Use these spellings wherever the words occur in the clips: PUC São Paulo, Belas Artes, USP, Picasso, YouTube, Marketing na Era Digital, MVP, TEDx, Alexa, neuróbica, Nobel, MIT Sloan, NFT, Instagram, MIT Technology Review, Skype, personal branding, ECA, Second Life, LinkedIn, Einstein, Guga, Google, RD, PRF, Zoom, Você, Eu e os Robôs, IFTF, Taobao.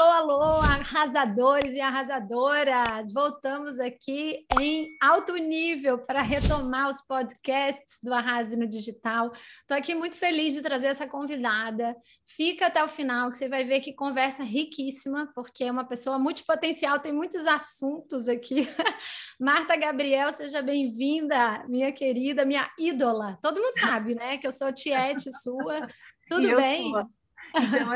Alô, arrasadores e arrasadoras! Voltamos aqui em alto nível para retomar os podcasts do Arrase no Digital. Estou aqui muito feliz de trazer essa convidada. Fica até o final, que você vai ver que conversa riquíssima, porque é uma pessoa multipotencial, tem muitos assuntos aqui. Martha Gabriel, seja bem-vinda, minha querida, minha ídola. Todo mundo sabe, né, que eu sou tiete sua. Tudo bem? Sua. Então,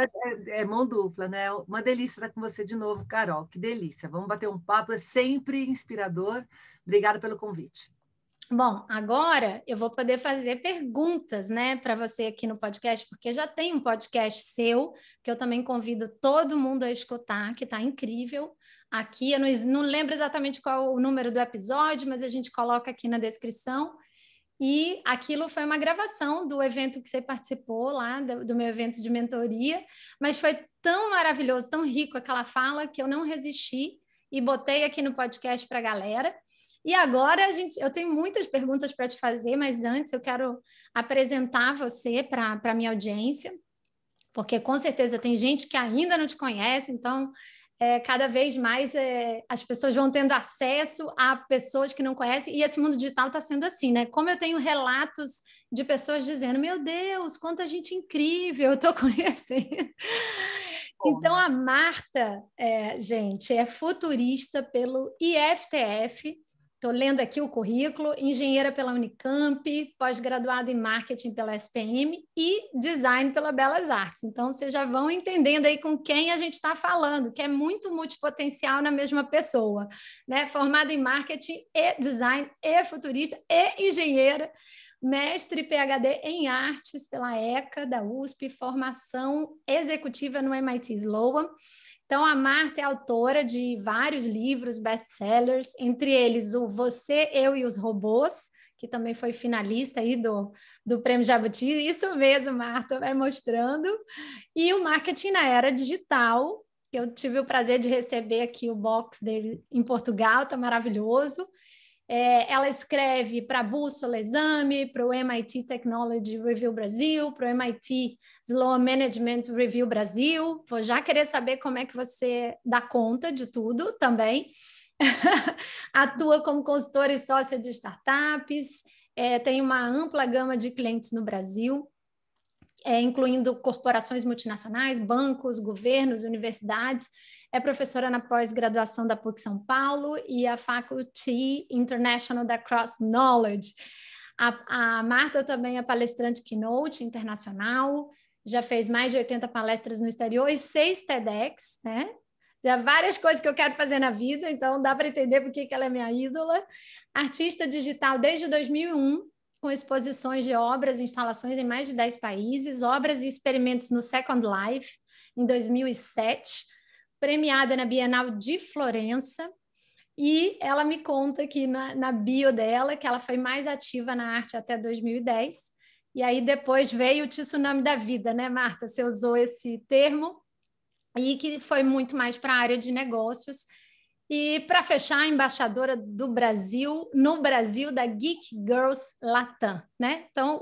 é mão dupla, né? Uma delícia estar com você de novo, Carol. Que delícia. Vamos bater um papo, é sempre inspirador. Obrigada pelo convite. Bom, agora eu vou poder fazer perguntas, né, para você aqui no podcast, porque já tem um podcast seu, que eu também convido todo mundo a escutar, que está incrível. Aqui, eu não lembro exatamente qual o número do episódio, mas a gente coloca aqui na descrição. E aquilo foi uma gravação do evento que você participou lá, do meu evento de mentoria, mas foi tão maravilhoso, tão rico aquela fala que eu não resisti e botei aqui no podcast para a galera. E agora eu tenho muitas perguntas para te fazer, mas antes eu quero apresentar você para a minha audiência, porque com certeza tem gente que ainda não te conhece, então... cada vez mais as pessoas vão tendo acesso a pessoas que não conhecem, e esse mundo digital está sendo assim, né? Como eu tenho relatos de pessoas dizendo, meu Deus, quanta gente incrível, eu estou conhecendo. Então, a Martha, gente, é futurista pelo IFTF, estou lendo aqui o currículo, engenheira pela Unicamp, pós-graduada em marketing pela ESPM e design pela Belas Artes. Então, vocês já vão entendendo aí com quem a gente está falando, que é muito multipotencial na mesma pessoa, né? Formada em marketing e design e futurista e engenheira, mestre e PhD em artes pela ECA da USP, formação executiva no MIT Sloan. Então, a Martha é autora de vários livros best-sellers, entre eles o Você, Eu e os Robôs, que também foi finalista aí do Prêmio Jabuti, isso mesmo, Martha, vai mostrando, e o Marketing na Era Digital, que eu tive o prazer de receber aqui o box dele em Portugal, tá maravilhoso. Ela escreve para a Bússola Exame, para o MIT Technology Review Brasil, para o MIT Sloan Management Review Brasil. Vou já querer saber como é que você dá conta de tudo também. Atua como consultora e sócia de startups, tem uma ampla gama de clientes no Brasil, incluindo corporações multinacionais, bancos, governos, universidades. É professora na pós-graduação da PUC São Paulo e a Faculty International da Cross Knowledge. A Martha também é palestrante keynote internacional, já fez mais de 80 palestras no exterior e 6 TEDx, né? Já várias coisas que eu quero fazer na vida, então dá para entender por que ela é minha ídola. Artista digital desde 2001, com exposições de obras e instalações em mais de 10 países, obras e experimentos no Second Life, em 2007, premiada na Bienal de Florença, e ela me conta aqui na bio dela que ela foi mais ativa na arte até 2010, e aí depois veio o tsunami da vida, né, Martha? Você usou esse termo, e que foi muito mais para a área de negócios. E para fechar, embaixadora do Brasil, no Brasil, da Geek Girls Latam, né? Então,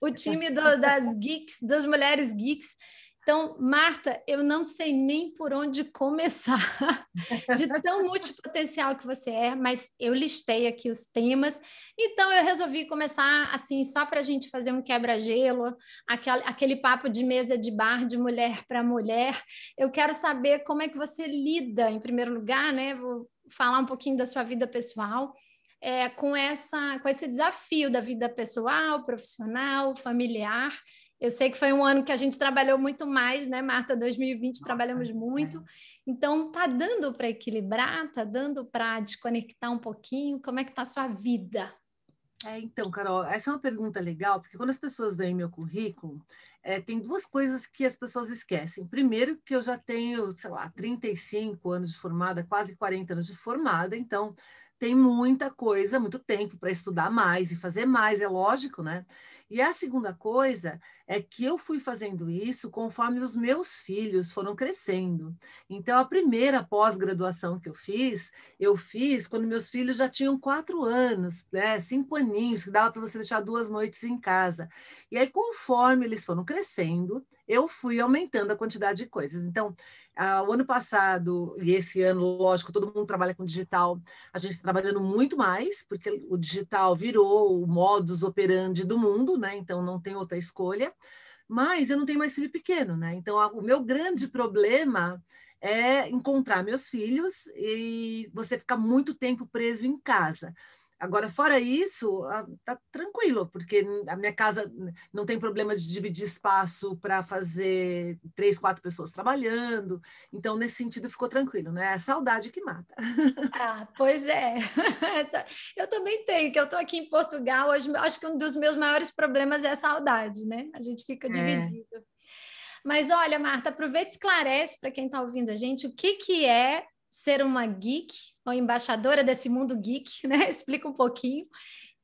o time das geeks, das mulheres geeks. Então, Martha, eu não sei nem por onde começar, de tão multipotencial que você é, mas eu listei aqui os temas, então eu resolvi começar assim, só para a gente fazer um quebra-gelo, aquele papo de mesa de bar, de mulher para mulher. Eu quero saber como é que você lida, em primeiro lugar, né? Vou falar um pouquinho da sua vida pessoal, com esse desafio da vida pessoal, profissional, familiar. Eu sei que foi um ano que a gente trabalhou muito mais, né, Martha? 2020, nossa, trabalhamos muito. Então, tá dando para equilibrar? Tá dando para desconectar um pouquinho? Como é que tá a sua vida? Então, Carol, essa é uma pergunta legal, porque quando as pessoas veem meu currículo, tem duas coisas que as pessoas esquecem. Primeiro, que eu já tenho, sei lá, 35 anos de formada, quase 40 anos de formada, então tem muita coisa, muito tempo para estudar mais e fazer mais, é lógico, né? E a segunda coisa é que eu fui fazendo isso conforme os meus filhos foram crescendo. Então, a primeira pós-graduação que eu fiz quando meus filhos já tinham 4 anos, né? 5 aninhos, que dava para você deixar 2 noites em casa. E aí, conforme eles foram crescendo, eu fui aumentando a quantidade de coisas. Então, O ano passado e esse ano, lógico, todo mundo trabalha com digital, a gente está trabalhando muito mais, porque o digital virou o modus operandi do mundo, né? Então não tem outra escolha, mas eu não tenho mais filho pequeno, né? Então o meu grande problema é encontrar meus filhos e você ficar muito tempo preso em casa. Agora, fora isso, tá tranquilo, porque a minha casa não tem problema de dividir espaço para fazer 3, 4 pessoas trabalhando. Então, nesse sentido, ficou tranquilo, né? É a saudade que mata. Ah, pois é. Eu também tenho, que eu tô aqui em Portugal hoje, acho que um dos meus maiores problemas é a saudade, né? A gente fica dividido. Mas olha, Martha, aproveita e esclarece para quem está ouvindo a gente o que é ser uma geek ou embaixadora desse mundo geek, né? Explica um pouquinho.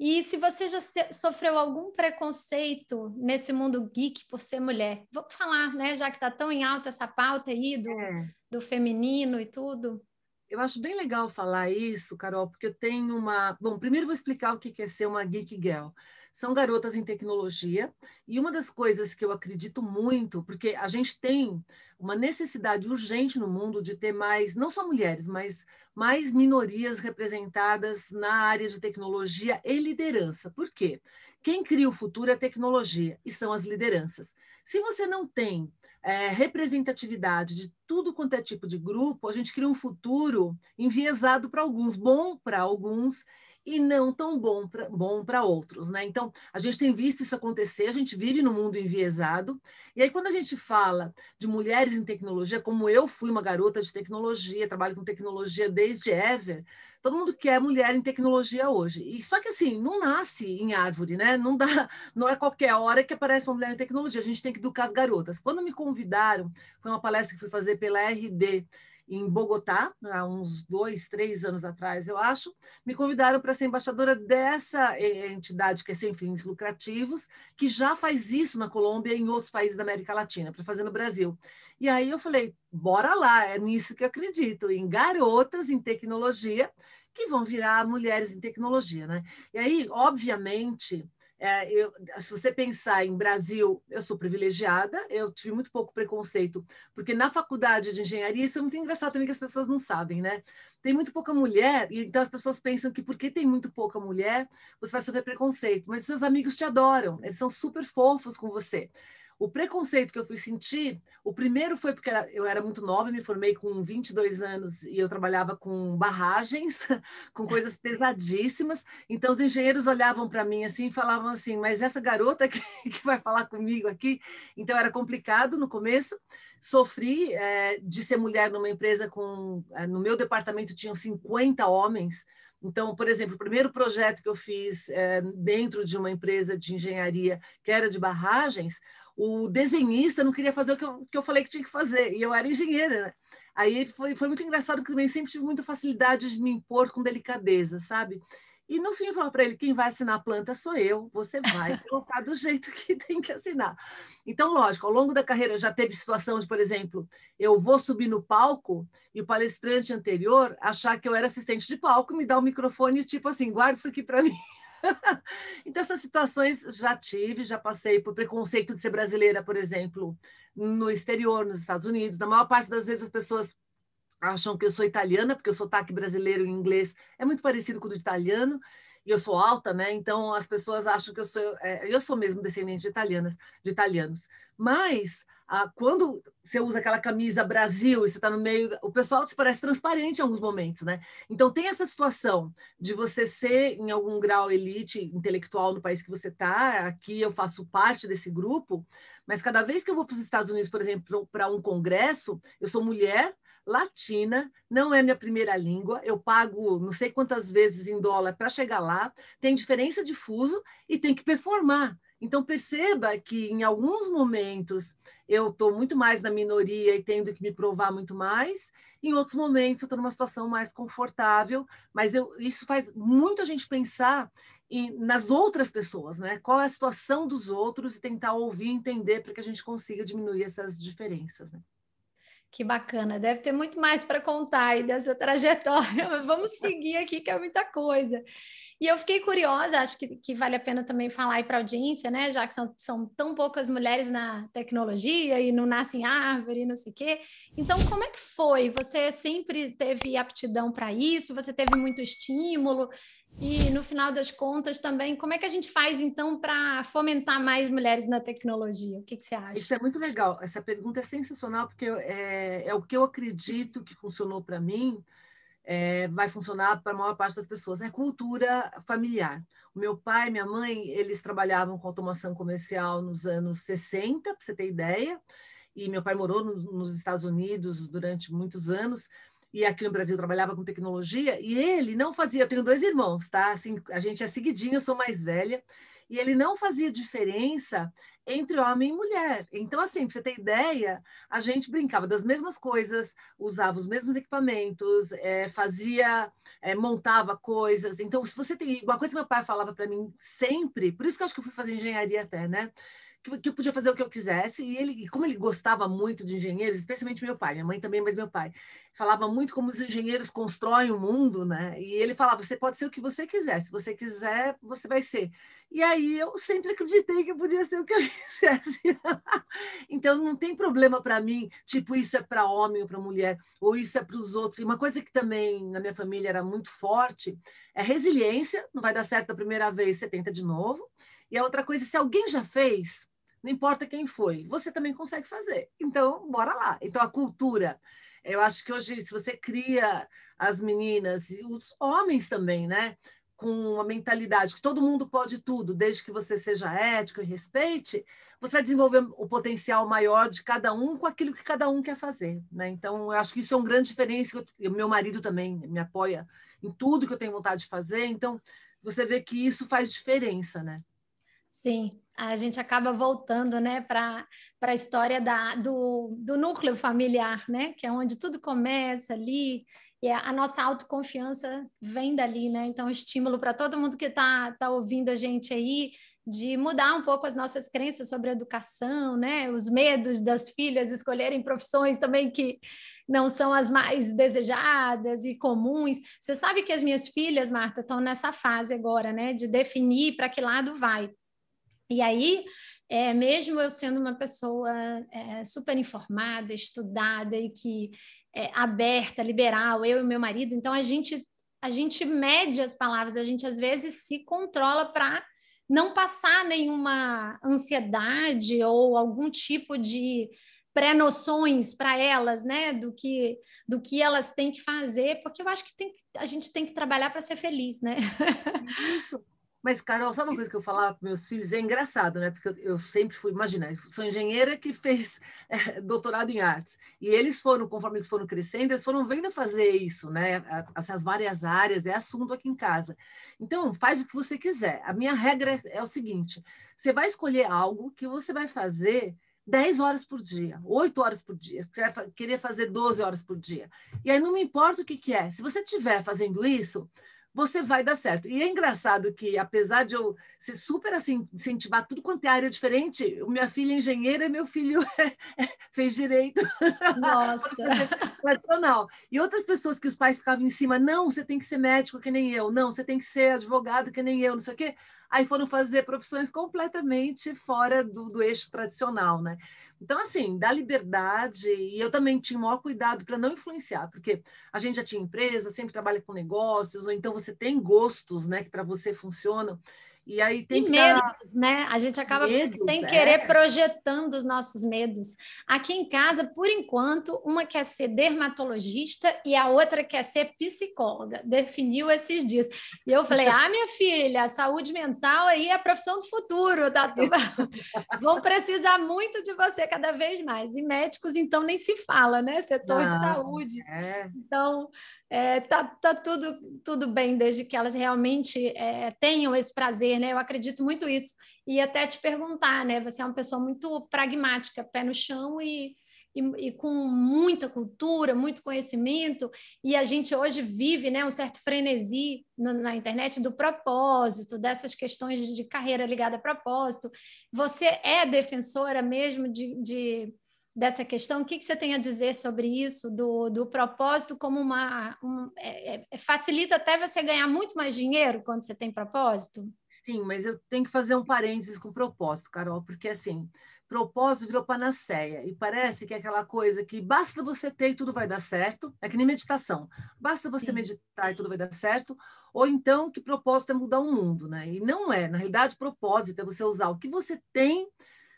E se você já sofreu algum preconceito nesse mundo geek por ser mulher? Vamos falar, né? Já que está tão em alta essa pauta aí do feminino e tudo. Eu acho bem legal falar isso, Carol, porque eu tenho uma... Bom, primeiro vou explicar o que é ser uma geek girl. São garotas em tecnologia, e uma das coisas que eu acredito muito, porque a gente tem uma necessidade urgente no mundo de ter mais, não só mulheres, mas mais minorias representadas na área de tecnologia e liderança. Por quê? Quem cria o futuro é a tecnologia, e são as lideranças. Se você não tem representatividade de tudo quanto é tipo de grupo, a gente cria um futuro enviesado para alguns, bom para alguns, e não tão bom para outros, né? Então, a gente tem visto isso acontecer, a gente vive num mundo enviesado, e aí quando a gente fala de mulheres em tecnologia, como eu fui uma garota de tecnologia, trabalho com tecnologia desde ever, todo mundo quer mulher em tecnologia hoje. E só que assim, não nasce em árvore, né? Não dá, não é qualquer hora que aparece uma mulher em tecnologia, a gente tem que educar as garotas. Quando me convidaram, foi uma palestra que fui fazer pela RD, em Bogotá, há uns 2, 3 anos atrás, eu acho, me convidaram para ser embaixadora dessa entidade que é sem fins lucrativos, que já faz isso na Colômbia e em outros países da América Latina, para fazer no Brasil. E aí eu falei, bora lá, é nisso que eu acredito, em garotas em tecnologia, que vão virar mulheres em tecnologia, né? E aí, obviamente... se você pensar em Brasil, eu sou privilegiada, eu tive muito pouco preconceito, porque na faculdade de engenharia, isso é muito engraçado também que as pessoas não sabem, né? Tem muito pouca mulher, e então as pessoas pensam que porque tem muito pouca mulher, você vai sofrer preconceito, mas seus amigos te adoram, eles são super fofos com você. O preconceito que eu fui sentir, o primeiro foi porque eu era muito nova, me formei com 22 anos e eu trabalhava com barragens, com coisas pesadíssimas, então os engenheiros olhavam para mim assim e falavam assim, mas essa garota que vai falar comigo aqui? Então era complicado no começo, sofri de ser mulher numa empresa com... no meu departamento tinham 50 homens. Então, por exemplo, o primeiro projeto que eu fiz dentro de uma empresa de engenharia que era de barragens, o desenhista não queria fazer o que eu falei que tinha que fazer, e eu era engenheira, né? Aí foi muito engraçado, porque eu sempre tive muita facilidade de me impor com delicadeza, sabe? E no fim eu falava para ele, quem vai assinar a planta sou eu, você vai colocar do jeito que tem que assinar. Então, lógico, ao longo da carreira já teve situação de, por exemplo, eu vou subir no palco e o palestrante anterior achar que eu era assistente de palco, me dá o microfone tipo assim, guarda isso aqui para mim. Então, essas situações já tive, já passei por preconceito de ser brasileira, por exemplo, no exterior, nos Estados Unidos. Na maior parte das vezes as pessoas acham que eu sou italiana, porque o sotaque brasileiro em inglês é muito parecido com o do italiano, e eu sou alta, né? Então, as pessoas acham que eu sou mesmo descendente de italianos. Mas, quando você usa aquela camisa Brasil e você está no meio, o pessoal se parece transparente em alguns momentos, né? Então, tem essa situação de você ser, em algum grau, elite intelectual no país que você está. Aqui eu faço parte desse grupo, mas cada vez que eu vou para os Estados Unidos, por exemplo, para um congresso, eu sou mulher, latina, não é minha primeira língua, eu pago não sei quantas vezes em dólar para chegar lá, tem diferença de fuso e tem que performar. Então, perceba que em alguns momentos eu estou muito mais na minoria e tendo que me provar muito mais, em outros momentos eu estou numa situação mais confortável, mas isso faz muito a gente pensar nas outras pessoas, né? Qual é a situação dos outros e tentar ouvir e entender para que a gente consiga diminuir essas diferenças, né? Que bacana, deve ter muito mais para contar aí dessa trajetória, mas vamos seguir aqui que é muita coisa. E eu fiquei curiosa, acho que vale a pena também falar aí para a audiência, né? Já que são tão poucas mulheres na tecnologia e não nascem árvore e não sei o quê. Então, como é que foi? Você sempre teve aptidão para isso? Você teve muito estímulo? E no final das contas também, como é que a gente faz então para fomentar mais mulheres na tecnologia? O que que você acha? Isso é muito legal, essa pergunta é sensacional, porque é o que eu acredito que funcionou para mim, vai funcionar para a maior parte das pessoas, é cultura familiar. O meu pai e minha mãe, eles trabalhavam com automação comercial nos anos 60, para você ter ideia, e meu pai morou nos Estados Unidos durante muitos anos, e aqui no Brasil trabalhava com tecnologia, e ele não fazia, eu tenho dois irmãos, tá? Assim, a gente é seguidinho, eu sou mais velha, e ele não fazia diferença entre homem e mulher. Então, assim, para você ter ideia, a gente brincava das mesmas coisas, usava os mesmos equipamentos, montava coisas. Então, se você tem... Uma coisa que meu pai falava para mim sempre, por isso que eu acho que eu fui fazer engenharia até, né? Que eu podia fazer o que eu quisesse, e ele, como ele gostava muito de engenheiros, especialmente meu pai, minha mãe também, mas meu pai, falava muito como os engenheiros constroem o mundo, né? E ele falava, você pode ser o que você quiser, se você quiser, você vai ser. E aí eu sempre acreditei que eu podia ser o que eu quisesse. Então não tem problema para mim, tipo, isso é para homem ou para mulher, ou isso é para os outros. E uma coisa que também na minha família era muito forte é resiliência, não vai dar certo a primeira vez, você tenta de novo. E a outra coisa, se alguém já fez... Não importa quem foi, você também consegue fazer. Então, bora lá. Então, a cultura. Eu acho que hoje, se você cria as meninas e os homens também, né? Com uma mentalidade que todo mundo pode tudo, desde que você seja ético e respeite, você vai desenvolver o potencial maior de cada um com aquilo que cada um quer fazer, né? Então, eu acho que isso é uma grande diferença. Meu marido também me apoia em tudo que eu tenho vontade de fazer. Então, você vê que isso faz diferença, né? Sim. A gente acaba voltando, né, para a história do núcleo familiar, né, que é onde tudo começa ali, e a nossa autoconfiança vem dali, né? Então, estímulo para todo mundo que tá ouvindo a gente aí, de mudar um pouco as nossas crenças sobre a educação, né? Os medos das filhas escolherem profissões também que não são as mais desejadas e comuns. Você sabe que as minhas filhas, Martha, estão nessa fase agora, né, de definir para que lado vai. E aí, mesmo eu sendo uma pessoa super informada, estudada e que é aberta, liberal, eu e meu marido, então a gente mede as palavras, a gente às vezes se controla para não passar nenhuma ansiedade ou algum tipo de pré-noções para elas, né, do que elas têm que fazer, porque eu acho que a gente tem que trabalhar para ser feliz, né? Isso. Mas, Carol, sabe uma coisa que eu falava para meus filhos? É engraçado, né? Porque eu sempre fui, imagina, eu sou engenheira que fez doutorado em artes. E eles foram, conforme eles foram crescendo, eles foram vendo fazer isso, né? Essas várias áreas, é assunto aqui em casa. Então, faz o que você quiser. A minha regra é o seguinte, você vai escolher algo que você vai fazer 10 horas por dia, 8 horas por dia, se você vai querer fazer 12 horas por dia. E aí não me importa o que é. Se você estiver fazendo isso... você vai dar certo. E é engraçado que, apesar de eu ser super assim, incentivar tudo quanto é área diferente, minha filha é engenheira e meu filho fez direito. Nossa! Tradicional. E outras pessoas que os pais ficavam em cima, não, você tem que ser médico que nem eu, não, você tem que ser advogado que nem eu, não sei o quê. Aí foram fazer profissões completamente fora do eixo tradicional, né? Então, assim, dá liberdade, e eu também tinha o maior cuidado para não influenciar, porque a gente já tinha empresa, sempre trabalha com negócios, ou então você tem gostos, né, que para você funcionam, e aí tem e que medos, dar... né? A gente acaba medos, sem querer projetando os nossos medos. Aqui em casa, por enquanto, uma quer ser dermatologista e a outra quer ser psicóloga. Definiu esses dias. E eu falei, minha filha, a saúde mental aí é a profissão do futuro, tá? Vão precisar muito de você cada vez mais. E médicos, então, nem se fala, né? Setor de saúde. Então... tá tudo bem, desde que elas realmente tenham esse prazer, né? Eu acredito muito nisso. E até te perguntar, né? Você é uma pessoa muito pragmática, pé no chão e com muita cultura, muito conhecimento. E a gente hoje vive, né, um certo frenesi na internet do propósito, dessas questões de carreira ligada a propósito. Você é defensora mesmo de dessa questão, o que você tem a dizer sobre isso, do propósito como facilita até você ganhar muito mais dinheiro quando você tem propósito? Sim, mas eu tenho que fazer um parênteses com propósito, Carol, porque assim, propósito virou panaceia e parece que é aquela coisa que basta você ter e tudo vai dar certo, é que nem meditação, basta você meditar e tudo vai dar certo, ou então que propósito é mudar o mundo, né? E não é, na realidade, propósito é você usar o que você tem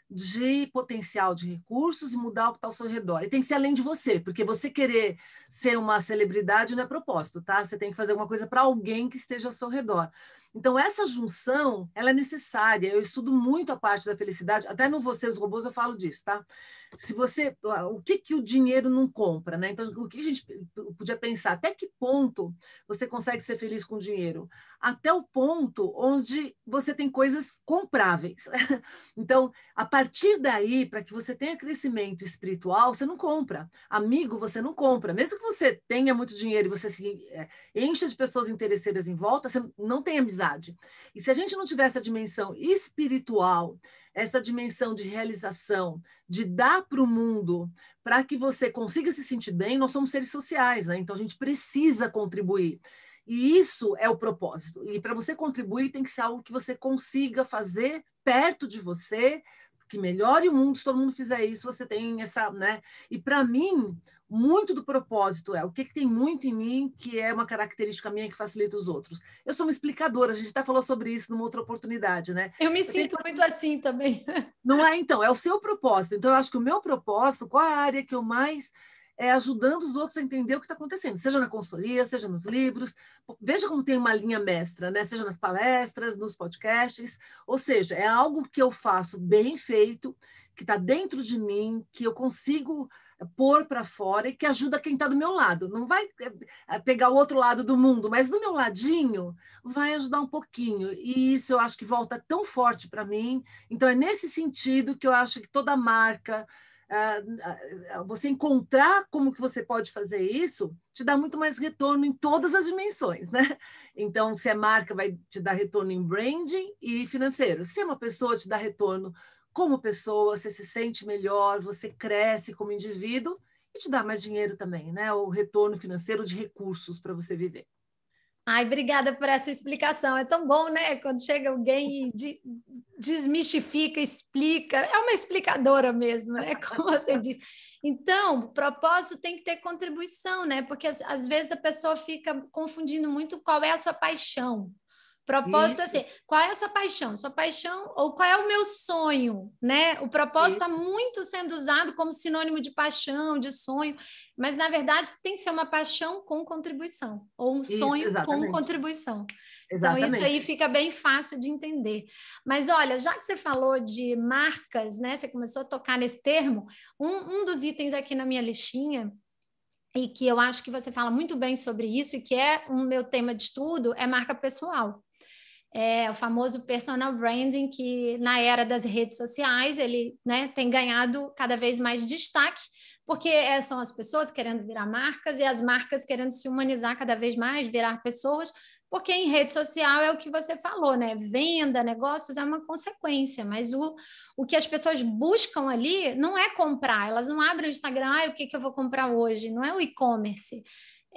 de potencial de recursos e mudar o que está ao seu redor. E tem que ser além de você, porque você querer ser uma celebridade não é propósito, tá? Você tem que fazer alguma coisa para alguém que esteja ao seu redor. Então, essa junção, ela é necessária. Eu estudo muito a parte da felicidade, até no Você, os Robôs, eu falo disso, tá? Se você, o que que o dinheiro não compra, né? Então, o que a gente podia pensar? Até que ponto você consegue ser feliz com o dinheiro? Até o ponto onde você tem coisas compráveis. Então, a partir daí, para que você tenha crescimento espiritual, você não compra. Amigo, você não compra. Mesmo que você tenha muito dinheiro e você se encha de pessoas interesseiras em volta, você não tem amizade. E se a gente não tiver essa dimensão espiritual, essa dimensão de realização, de dar para o mundo, para que você consiga se sentir bem, nós somos seres sociais, né? Então a gente precisa contribuir. E isso é o propósito. E para você contribuir tem que ser algo que você consiga fazer perto de você, que melhore o mundo. Se todo mundo fizer isso, você tem essa, né? E para mim, muito do propósito é o que tem muito em mim, que é uma característica minha que facilita os outros. Eu sou uma explicadora, a gente até falou sobre isso numa outra oportunidade, né? Eu me sinto muito assim também. Não é, então, é o seu propósito. Então, eu acho que o meu propósito, qual é a área que eu mais... é ajudando os outros a entender o que está acontecendo, seja na consultoria, seja nos livros. Veja como tem uma linha mestra, né? Seja nas palestras, nos podcasts. Ou seja, é algo que eu faço bem feito, que está dentro de mim, que eu consigo pôr para fora e que ajuda quem está do meu lado. Não vai pegar o outro lado do mundo, mas do meu ladinho vai ajudar um pouquinho. E isso eu acho que volta tão forte para mim. Então, é nesse sentido que eu acho que toda marca... você encontrar como que você pode fazer isso, te dá muito mais retorno em todas as dimensões, né? Então, se é marca, vai te dar retorno em branding e financeiro. Se é uma pessoa, te dá retorno como pessoa, você se sente melhor, você cresce como indivíduo e te dá mais dinheiro também, né? O retorno financeiro de recursos para você viver. Ai, obrigada por essa explicação. É tão bom, né? Quando chega alguém e desmistifica, explica. É uma explicadora mesmo, né? Como você disse. Então, o propósito tem que ter contribuição, né? Porque às vezes a pessoa fica confundindo muito qual é a sua paixão. Propósito é assim, qual é a sua paixão? Sua paixão ou qual é o meu sonho, né? O propósito está muito sendo usado como sinônimo de paixão, de sonho, mas na verdade tem que ser uma paixão com contribuição, ou um sonho com contribuição. Exatamente. Então isso aí fica bem fácil de entender. Mas olha, já que você falou de marcas, né? Você começou a tocar nesse termo, um dos itens aqui na minha listinha, e que eu acho que você fala muito bem sobre isso, e que é o meu tema de estudo, é marca pessoal. É o famoso personal branding, que na era das redes sociais ele, né, tem ganhado cada vez mais destaque, porque são as pessoas querendo virar marcas e as marcas querendo se humanizar cada vez mais, virar pessoas, porque em rede social é o que você falou, né? Venda, negócios é uma consequência, mas o que as pessoas buscam ali não é comprar, elas não abrem o Instagram, o que que eu vou comprar hoje, não é o e-commerce.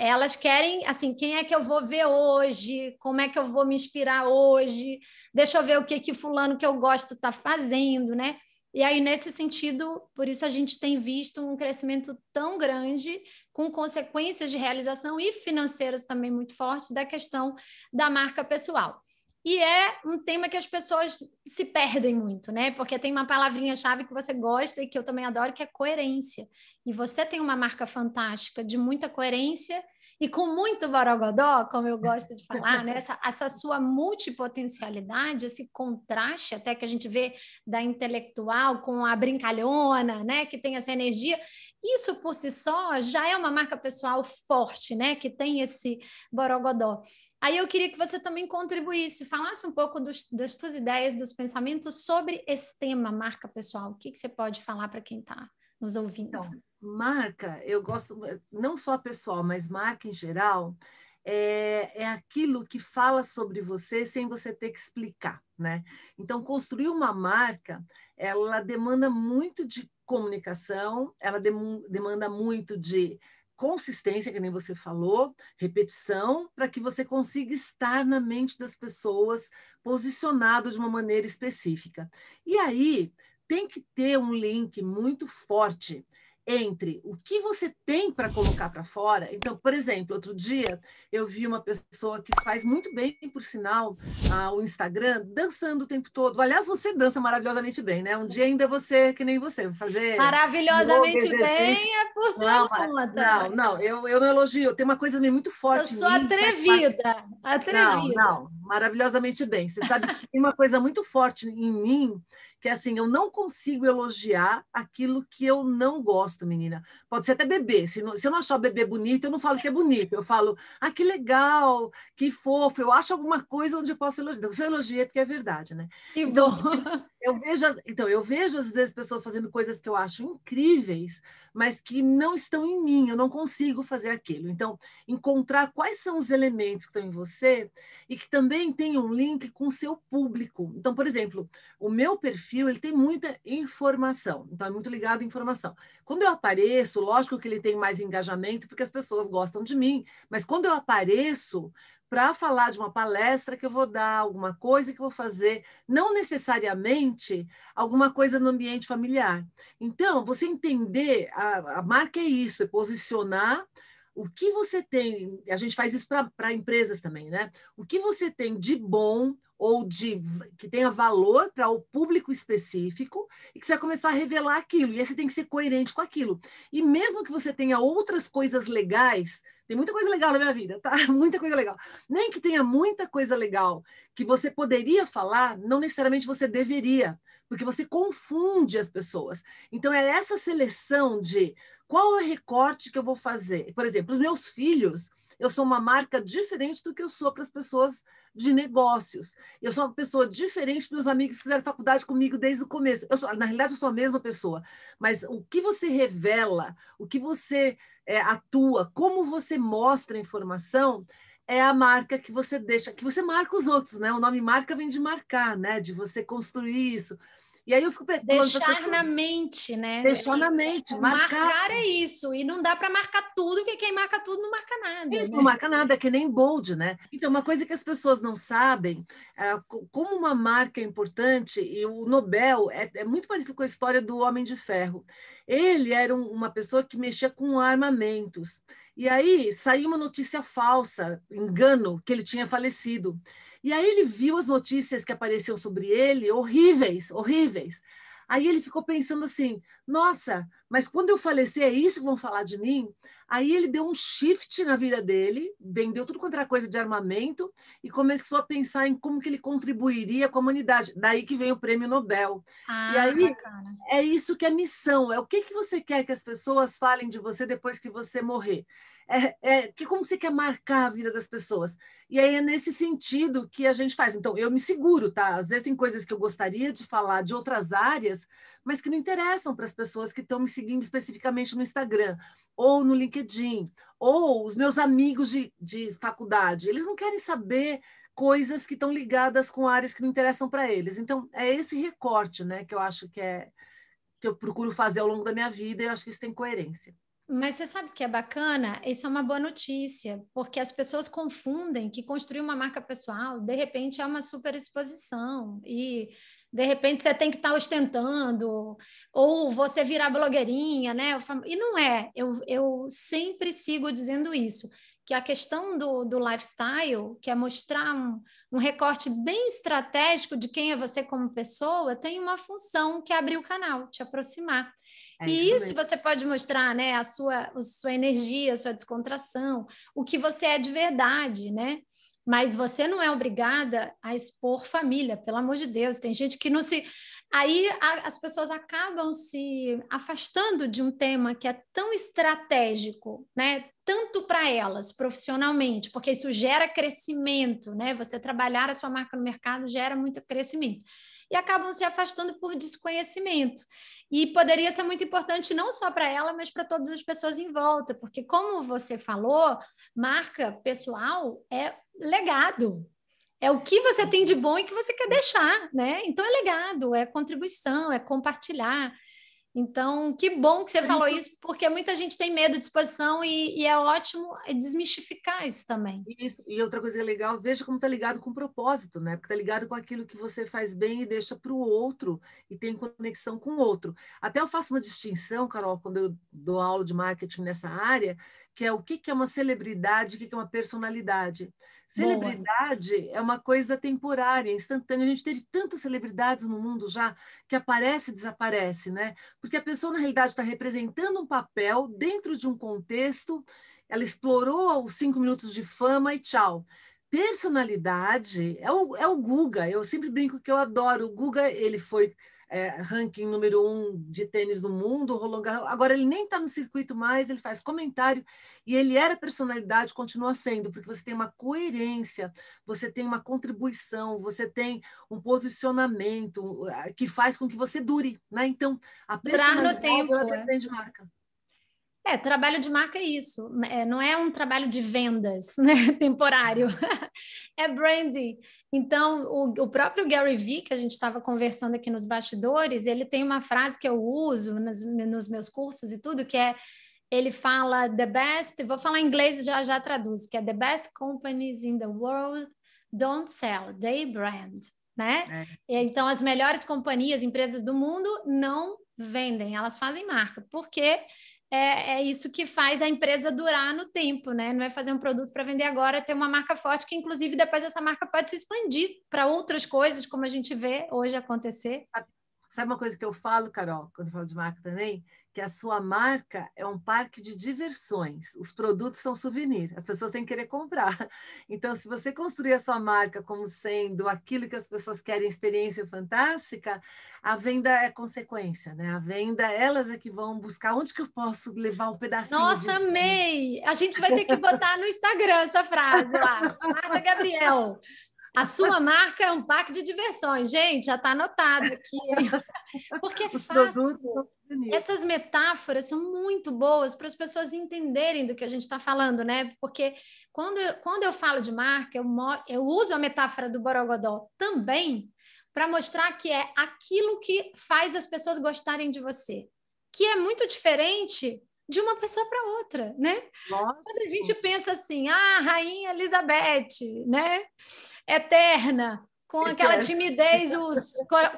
Elas querem, assim, quem é que eu vou ver hoje? Como é que eu vou me inspirar hoje? Deixa eu ver o que fulano que eu gosto está fazendo, né? E aí, nesse sentido, por isso a gente tem visto um crescimento tão grande, com consequências de realização e financeiras também muito fortes, da questão da marca pessoal. E é um tema que as pessoas se perdem muito, né? Porque tem uma palavrinha-chave que você gosta e que eu também adoro, que é coerência. E você tem uma marca fantástica de muita coerência e com muito borogodó, como eu gosto de falar, né? Essa sua multipotencialidade, esse contraste até que a gente vê da intelectual com a brincalhona, né? Que tem essa energia. Isso, por si só, já é uma marca pessoal forte, né? Que tem esse borogodó. Aí eu queria que você também contribuísse, falasse um pouco das suas ideias, dos pensamentos sobre esse tema, marca pessoal. O que você pode falar para quem está nos ouvindo? Então, marca, eu gosto, não só pessoal, mas marca em geral, é aquilo que fala sobre você sem você ter que explicar, né? Então, construir uma marca, ela demanda muito de comunicação, ela demanda muito de consistência, que nem você falou, repetição, para que você consiga estar na mente das pessoas posicionado de uma maneira específica. E aí tem que ter um link muito forte entre o que você tem para colocar para fora. Então, por exemplo, outro dia eu vi uma pessoa que faz muito bem, por sinal, o Instagram, dançando o tempo todo. Aliás, você dança maravilhosamente bem, né? Um dia ainda você, que nem você, fazer... Maravilhosamente bem é por sua conta. Não, não, eu não elogio, tem uma coisa muito forte. Eu sou atrevida, atrevida. Não, não, maravilhosamente bem. Você sabe que tem uma coisa muito forte em mim, que é assim, eu não consigo elogiar aquilo que eu não gosto, menina. Pode ser até bebê. Se eu não achar o bebê bonito, eu não falo que é bonito. Eu falo, ah, que legal, que fofo. Eu acho alguma coisa onde eu posso elogiar. Então, se eu elogio é porque é verdade, né? Que então, bom. Eu vejo às vezes pessoas fazendo coisas que eu acho incríveis, mas que não estão em mim, eu não consigo fazer aquilo. Então, encontrar quais são os elementos que estão em você e que também tem um link com o seu público. Então, por exemplo, o meu perfil, ele tem muita informação, então é muito ligado à informação. Quando eu apareço, lógico que ele tem mais engajamento, porque as pessoas gostam de mim, mas quando eu apareço para falar de uma palestra que eu vou dar, alguma coisa que eu vou fazer, não necessariamente alguma coisa no ambiente familiar. Então, você entender, a marca é isso, é posicionar o que você tem, a gente faz isso para empresas também, né? O que você tem de bom ou de que tenha valor para o público específico e que você vai começar a revelar aquilo, e aí você tem que ser coerente com aquilo. E mesmo que você tenha outras coisas legais, tem muita coisa legal na minha vida, tá? Muita coisa legal. Nem que tenha muita coisa legal que você poderia falar, não necessariamente você deveria, porque você confunde as pessoas. Então, é essa seleção de qual é o recorte que eu vou fazer. Por exemplo, os meus filhos, eu sou uma marca diferente do que eu sou para as pessoas de negócios. Eu sou uma pessoa diferente dos amigos que fizeram faculdade comigo desde o começo. Na realidade, eu sou a mesma pessoa. Mas o que você revela, o que você atua, como você mostra a informação, é a marca que você deixa, que você marca os outros, né? O nome marca vem de marcar, né? De você construir isso. E aí eu fico deixar na mente, né? Deixar na mente, marcar é isso. E não dá para marcar tudo, porque quem marca tudo não marca nada. Isso, né? Não marca nada, é que nem bold, né? Então, uma coisa que as pessoas não sabem, como uma marca é importante, e o Nobel é muito parecido com a história do Homem de Ferro. Ele era uma pessoa que mexia com armamentos. E aí saiu uma notícia falsa, engano, que ele tinha falecido. E aí ele viu as notícias que apareciam sobre ele, horríveis, horríveis. Aí ele ficou pensando assim, nossa, mas quando eu falecer é isso que vão falar de mim? Aí ele deu um shift na vida dele, vendeu tudo quanto era coisa de armamento e começou a pensar em como que ele contribuiria com a humanidade. Daí que vem o Prêmio Nobel. Ah, e aí bacana. É isso que é missão, é o que você quer que as pessoas falem de você depois que você morrer. Como você quer marcar a vida das pessoas? E aí é nesse sentido que a gente faz. Então, eu me seguro, tá? Às vezes tem coisas que eu gostaria de falar de outras áreas, mas que não interessam para as pessoas que estão me seguindo especificamente no Instagram, ou no LinkedIn, ou os meus amigos de faculdade. Eles não querem saber coisas que estão ligadas com áreas que não interessam para eles. Então, é esse recorte, né, que eu acho que eu procuro fazer ao longo da minha vida, e eu acho que isso tem coerência. Mas você sabe o que é bacana? Isso é uma boa notícia, porque as pessoas confundem que construir uma marca pessoal, de repente, é uma super exposição e, de repente, você tem que estar ostentando ou você virar blogueirinha, né? E não é. Eu sempre sigo dizendo isso, que a questão do lifestyle, que é mostrar um recorte bem estratégico de quem é você como pessoa, tem uma função que é abrir o canal, te aproximar. E isso você pode mostrar, né, a sua energia, a sua descontração, o que você é de verdade, né? Mas você não é obrigada a expor família, pelo amor de Deus. Tem gente que não se... Aí as pessoas acabam se afastando de um tema que é tão estratégico, né? Tanto para elas, profissionalmente, porque isso gera crescimento, né? Você trabalhar a sua marca no mercado gera muito crescimento. E acabam se afastando por desconhecimento. E poderia ser muito importante não só para ela, mas para todas as pessoas em volta, porque como você falou, marca pessoal é legado, é o que você tem de bom e que você quer deixar, né? Então é legado, é contribuição, é compartilhar. Então, que bom que você falou isso, porque muita gente tem medo de exposição e é ótimo desmistificar isso também. Isso, e outra coisa legal, veja como está ligado com o propósito, né? Porque está ligado com aquilo que você faz bem e deixa para o outro e tem conexão com o outro. Até eu faço uma distinção, Carol, quando eu dou aula de marketing nessa área, que é o que é uma celebridade, o que é uma personalidade. Celebridade Boa. É uma coisa temporária, instantânea. A gente teve tantas celebridades no mundo já que aparece e desaparece, né? Porque a pessoa, na realidade, está representando um papel dentro de um contexto, ela explorou os 5 minutos de fama e tchau. Personalidade é o Guga. Eu sempre brinco que eu adoro. O Guga, ele foi ranking número 1 de tênis no mundo, agora ele nem está no circuito mais, ele faz comentário, e ele era personalidade, continua sendo, porque você tem uma coerência, você tem uma contribuição, você tem um posicionamento que faz com que você dure, né? Então, a personalidade, ela depende de marca. Trabalho de marca é isso, não é um trabalho de vendas, né? Temporário, é branding. Então, o próprio Gary Vee, que a gente estava conversando aqui nos bastidores, ele tem uma frase que eu uso nos meus cursos e tudo, que é, ele fala, the best, vou falar em inglês e já traduzo, que é the best companies in the world don't sell, they brand, né? Então, as melhores companhias, empresas do mundo não vendem, elas fazem marca, porque... É isso que faz a empresa durar no tempo, né? Não é fazer um produto para vender agora, é ter uma marca forte que, inclusive, depois essa marca pode se expandir para outras coisas, como a gente vê hoje acontecer. Sabe uma coisa que eu falo, Carol, quando eu falo de marca também? Que a sua marca é um parque de diversões. Os produtos são souvenir, as pessoas têm que querer comprar. Então, se você construir a sua marca como sendo aquilo que as pessoas querem, experiência fantástica, a venda é consequência, né? A venda, elas é que vão buscar onde que eu posso levar um pedacinho. Nossa, amei! A gente vai ter que botar no Instagram essa frase lá. Martha Gabriel, a sua marca é um parque de diversões. Gente, já está anotado aqui. Porque é fácil. Essas metáforas são muito boas para as pessoas entenderem do que a gente está falando, né? Porque quando eu falo de marca, eu uso a metáfora do Borogodó também para mostrar que é aquilo que faz as pessoas gostarem de você, que é muito diferente de uma pessoa para outra, né? Nossa. Quando a gente pensa assim, Rainha Elizabeth, né? Eterna, com aquela timidez, o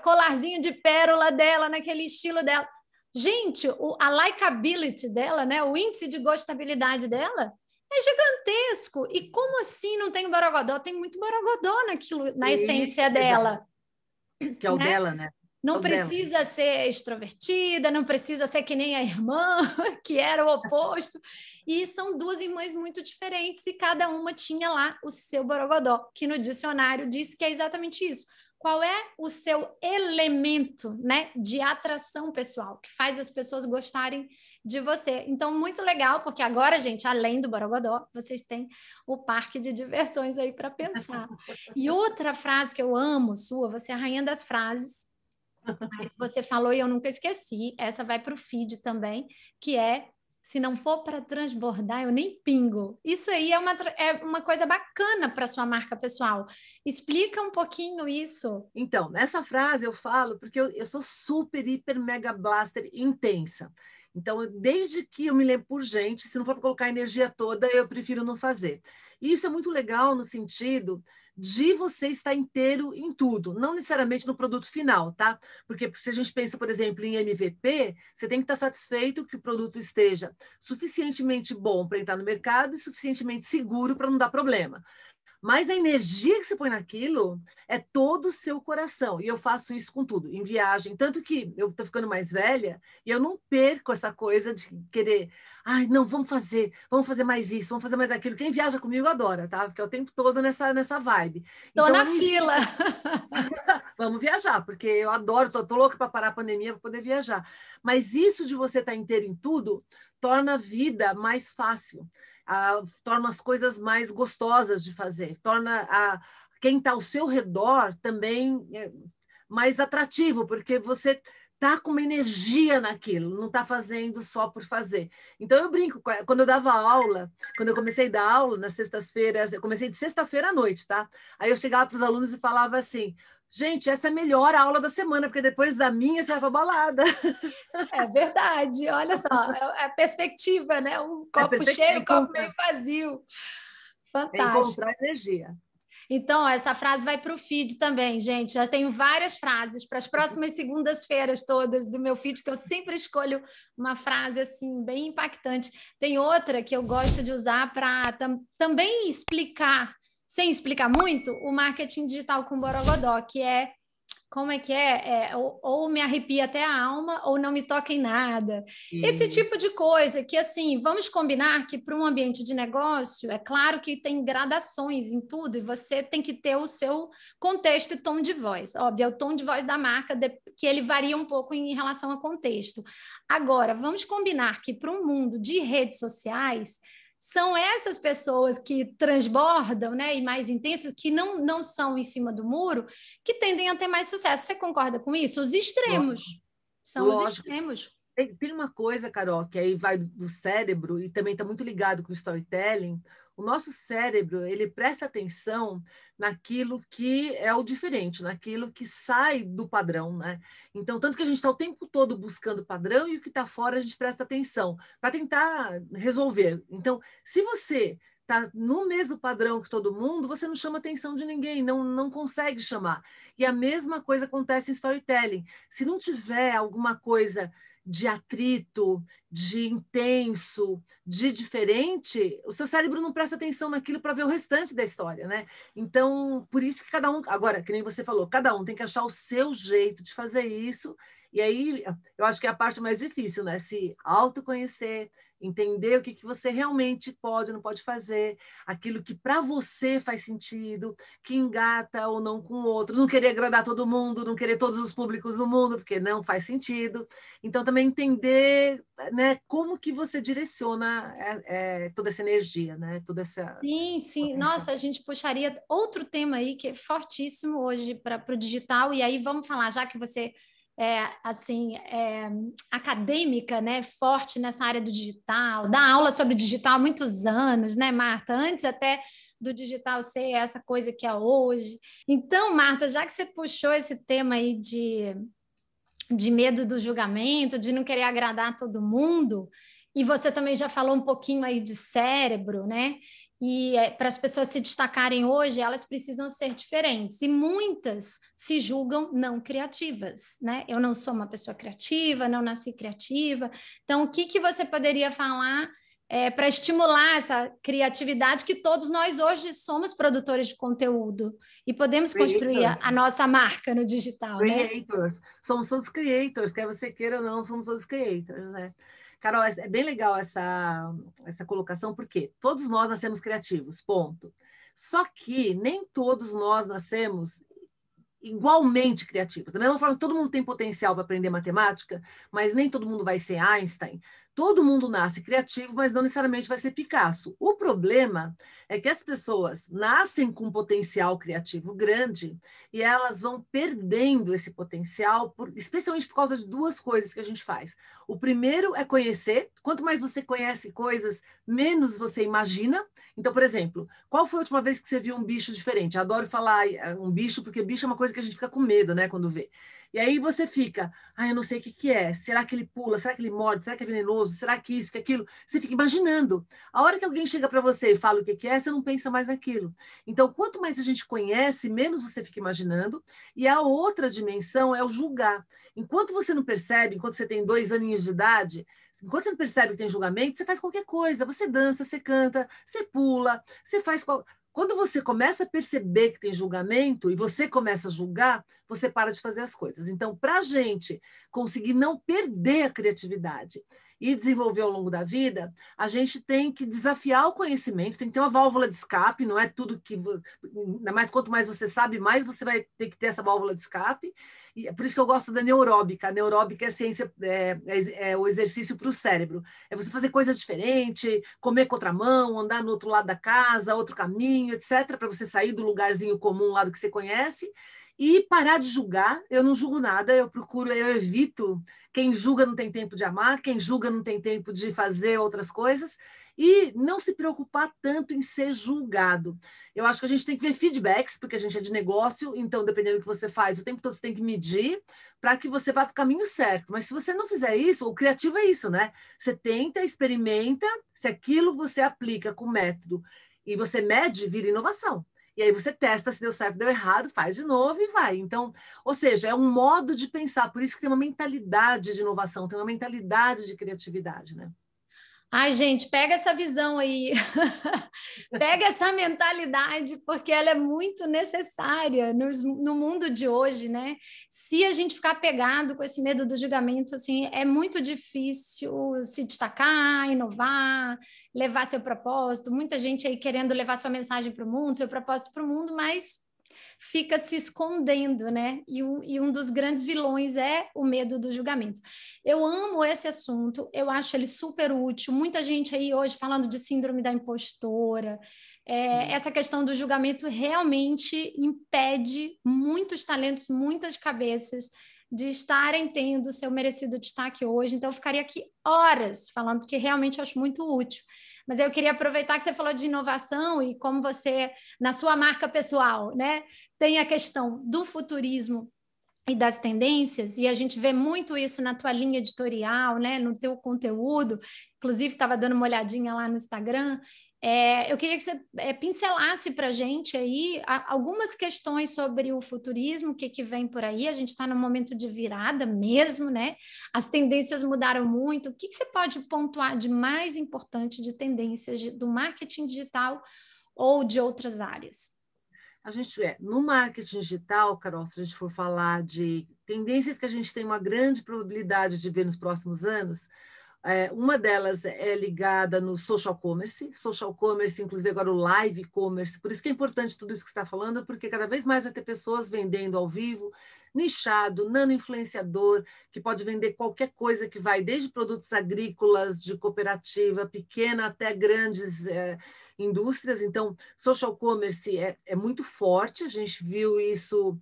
colarzinho de pérola dela, naquele estilo dela. Gente, a likability dela, né? O índice de gostabilidade dela é gigantesco. E como assim não tem borogodó? Tem muito borogodó naquilo, na essência dela. Que é o dela, né? Não precisa ser extrovertida, não precisa ser que nem a irmã, que era o oposto. E são duas irmãs muito diferentes e cada uma tinha lá o seu borogodó, que no dicionário diz que é exatamente isso. Qual é o seu elemento, né, de atração pessoal, que faz as pessoas gostarem de você? Então, muito legal, porque agora, gente, além do borogodó, vocês têm o parque de diversões aí para pensar. E outra frase que eu amo, sua, você é a rainha das frases, mas você falou e eu nunca esqueci, essa vai para o feed também, que é, se não for para transbordar, eu nem pingo. Isso aí é uma coisa bacana para sua marca pessoal. Explica um pouquinho isso. Então, essa frase eu falo porque eu sou super, hiper, mega blaster intensa. Então, desde que eu me lembro por gente, se não for colocar a energia toda, eu prefiro não fazer. E isso é muito legal no sentido de você estar inteiro em tudo, não necessariamente no produto final, tá? Porque se a gente pensa, por exemplo, em MVP, você tem que estar satisfeito que o produto esteja suficientemente bom para entrar no mercado e suficientemente seguro para não dar problema. Mas a energia que você põe naquilo é todo o seu coração. E eu faço isso com tudo, em viagem. Tanto que eu estou ficando mais velha e eu não perco essa coisa de querer... Ai, não, vamos fazer mais isso, vamos fazer mais aquilo. Quem viaja comigo adora, tá? Porque é o tempo todo nessa vibe. Estou então, na fila. Vamos viajar, porque eu adoro, tô louca para parar a pandemia para poder viajar. Mas isso de você estar inteiro em tudo torna a vida mais fácil. Torna as coisas mais gostosas de fazer, torna quem está ao seu redor também mais atrativo, porque você está com uma energia naquilo, não está fazendo só por fazer. Então, eu brinco, quando eu comecei a dar aula nas sextas-feiras, eu comecei de sexta-feira à noite, tá? Aí eu chegava para os alunos e falava assim, Gente, essa é a melhor aula da semana, porque depois da minha você vai pra balada. É verdade, olha só, a perspectiva, né? Um copo cheio, um copo meio vazio. Fantástico. É encontrar energia. Então, ó, essa frase vai para o feed também, gente. Já tenho várias frases para as próximas segundas-feiras todas do meu feed, que eu sempre escolho uma frase assim, bem impactante. Tem outra que eu gosto de usar para também explicar, sem explicar muito, o marketing digital com borogodó, que é, como é que é? Ou me arrepia até a alma, ou não me toca em nada. Esse tipo de coisa que, assim, vamos combinar que para um ambiente de negócio, é claro que tem gradações em tudo e você tem que ter o seu contexto e tom de voz. Óbvio, é o tom de voz da marca que ele varia um pouco em relação ao contexto. Agora, vamos combinar que para um mundo de redes sociais... são essas pessoas que transbordam, né, e mais intensas, que não são em cima do muro, que tendem a ter mais sucesso. Você concorda com isso? Os extremos. Lógico. São Lógico. Os extremos. Tem uma coisa, Carol, que aí vai do cérebro e também está muito ligado com o storytelling. O nosso cérebro, ele presta atenção naquilo que é o diferente, naquilo que sai do padrão, né? Então, tanto que a gente está o tempo todo buscando padrão e o que está fora a gente presta atenção para tentar resolver. Então, se você está no mesmo padrão que todo mundo, você não chama atenção de ninguém, não consegue chamar. E a mesma coisa acontece em storytelling. Se não tiver alguma coisa... de atrito, de intenso, de diferente, o seu cérebro não presta atenção naquilo para ver o restante da história, né? Então, por isso que cada um... Agora, que nem você falou, cada um tem que achar o seu jeito de fazer isso, e aí eu acho que é a parte mais difícil, né? Se autoconhecer, entender o que você realmente pode ou não pode fazer, aquilo que para você faz sentido, que engata ou não com o outro, não querer agradar todo mundo, não querer todos os públicos do mundo, porque não faz sentido. Então, também entender, né, como que você direciona toda essa energia, né? Toda essa... Sim, sim. Nossa, a gente puxaria outro tema aí que é fortíssimo hoje para o digital, e aí vamos falar, já que você... acadêmica, né, forte nessa área do digital, dá aula sobre digital há muitos anos, né, Martha? Antes até do digital ser essa coisa que é hoje. Então, Martha, já que você puxou esse tema aí de medo do julgamento, de não querer agradar todo mundo, e você também já falou um pouquinho aí de cérebro, né? E para as pessoas se destacarem hoje, elas precisam ser diferentes. E muitas se julgam não criativas, né? Eu não sou uma pessoa criativa, não nasci criativa. Então, o que você poderia falar para estimular essa criatividade que todos nós hoje somos produtores de conteúdo e podemos construir a nossa marca no digital, né? Creators. Somos todos creators, quer você queira ou não, somos todos creators, né? Carol, é bem legal essa colocação, porque todos nós nascemos criativos, ponto. Só que nem todos nós nascemos igualmente criativos. Da mesma forma, todo mundo tem potencial para aprender matemática, mas nem todo mundo vai ser Einstein. Todo mundo nasce criativo, mas não necessariamente vai ser Picasso. O problema é que as pessoas nascem com um potencial criativo grande e elas vão perdendo esse potencial, especialmente por causa de duas coisas que a gente faz. O primeiro é conhecer. Quanto mais você conhece coisas, menos você imagina. Então, por exemplo, qual foi a última vez que você viu um bicho diferente? Eu adoro falar um bicho, porque bicho é uma coisa que a gente fica com medo, né, quando vê. E aí você fica, eu não sei o que que é, será que ele pula, será que ele morde, será que é venenoso, será que isso, que aquilo? Você fica imaginando. A hora que alguém chega para você e fala o que que é, você não pensa mais naquilo. Então, quanto mais a gente conhece, menos você fica imaginando. E a outra dimensão é o julgar. Enquanto você não percebe, enquanto você tem 2 aninhos de idade, enquanto você não percebe que tem julgamento, você faz qualquer coisa. Você dança, você canta, você pula, você faz... Quando você começa a perceber que tem julgamento e você começa a julgar, você para de fazer as coisas. Então, para a gente conseguir não perder a criatividade e desenvolver ao longo da vida, a gente tem que desafiar o conhecimento, tem que ter uma válvula de escape, não é tudo que... Ainda mais quanto mais você sabe, mais você vai ter que ter essa válvula de escape. E é por isso que eu gosto da neuróbica. A neuróbica é a ciência, é o exercício para o cérebro. É você fazer coisa diferente, comer com outra mão, andar no outro lado da casa, outro caminho, etc., para você sair do lugarzinho comum lá do que você conhece. E parar de julgar. Eu não julgo nada, eu evito. Quem julga não tem tempo de amar, quem julga não tem tempo de fazer outras coisas. e não se preocupar tanto em ser julgado. Eu acho que a gente tem que ver feedbacks, porque a gente é de negócio, então, dependendo do que você faz, o tempo todo você tem que medir para que você vá para o caminho certo. Mas se você não fizer isso, o criativo é isso, né? Você tenta, experimenta, se aquilo você aplica com método e você mede, vira inovação. E aí você testa se deu certo, deu errado, faz de novo e vai. Então, ou seja, é um modo de pensar. Por isso que tem uma mentalidade de inovação, tem uma mentalidade de criatividade, né? Ai, gente, pega essa visão aí. Pega essa mentalidade, porque ela é muito necessária no mundo de hoje, né? Se a gente ficar pegado com esse medo do julgamento, assim, é muito difícil se destacar, inovar, levar seu propósito. Muita gente aí querendo levar sua mensagem para o mundo, seu propósito para o mundo, mas fica se escondendo, né? E um dos grandes vilões é o medo do julgamento. Eu amo esse assunto, eu acho ele super útil. Muita gente aí hoje falando de síndrome da impostora. Essa questão do julgamento realmente impede muitos talentos, muitas cabeças de estarem tendo o seu merecido destaque hoje. Então, eu ficaria aqui horas falando, porque realmente acho muito útil. Mas eu queria aproveitar que você falou de inovação e como você, na sua marca pessoal, né, tem a questão do futurismo e das tendências, e a gente vê muito isso na tua linha editorial, né, no teu conteúdo. Inclusive, estava dando uma olhadinha lá no Instagram. Eu queria que você pincelasse para a gente aí algumas questões sobre o futurismo, o que vem por aí. A gente está num momento de virada mesmo, né? As tendências mudaram muito. O que você pode pontuar de mais importante de tendências do marketing digital ou de outras áreas? A gente no marketing digital, Carol, se a gente for falar de tendências que a gente tem uma grande probabilidade de ver nos próximos anos, uma delas é ligada no social commerce, inclusive agora o live commerce, por isso que é importante tudo isso que você está falando, porque cada vez mais vai ter pessoas vendendo ao vivo, nichado, nano-influenciador, que pode vender qualquer coisa que vai, desde produtos agrícolas, de cooperativa pequena até grandes indústrias. Então, social commerce é muito forte, a gente viu isso.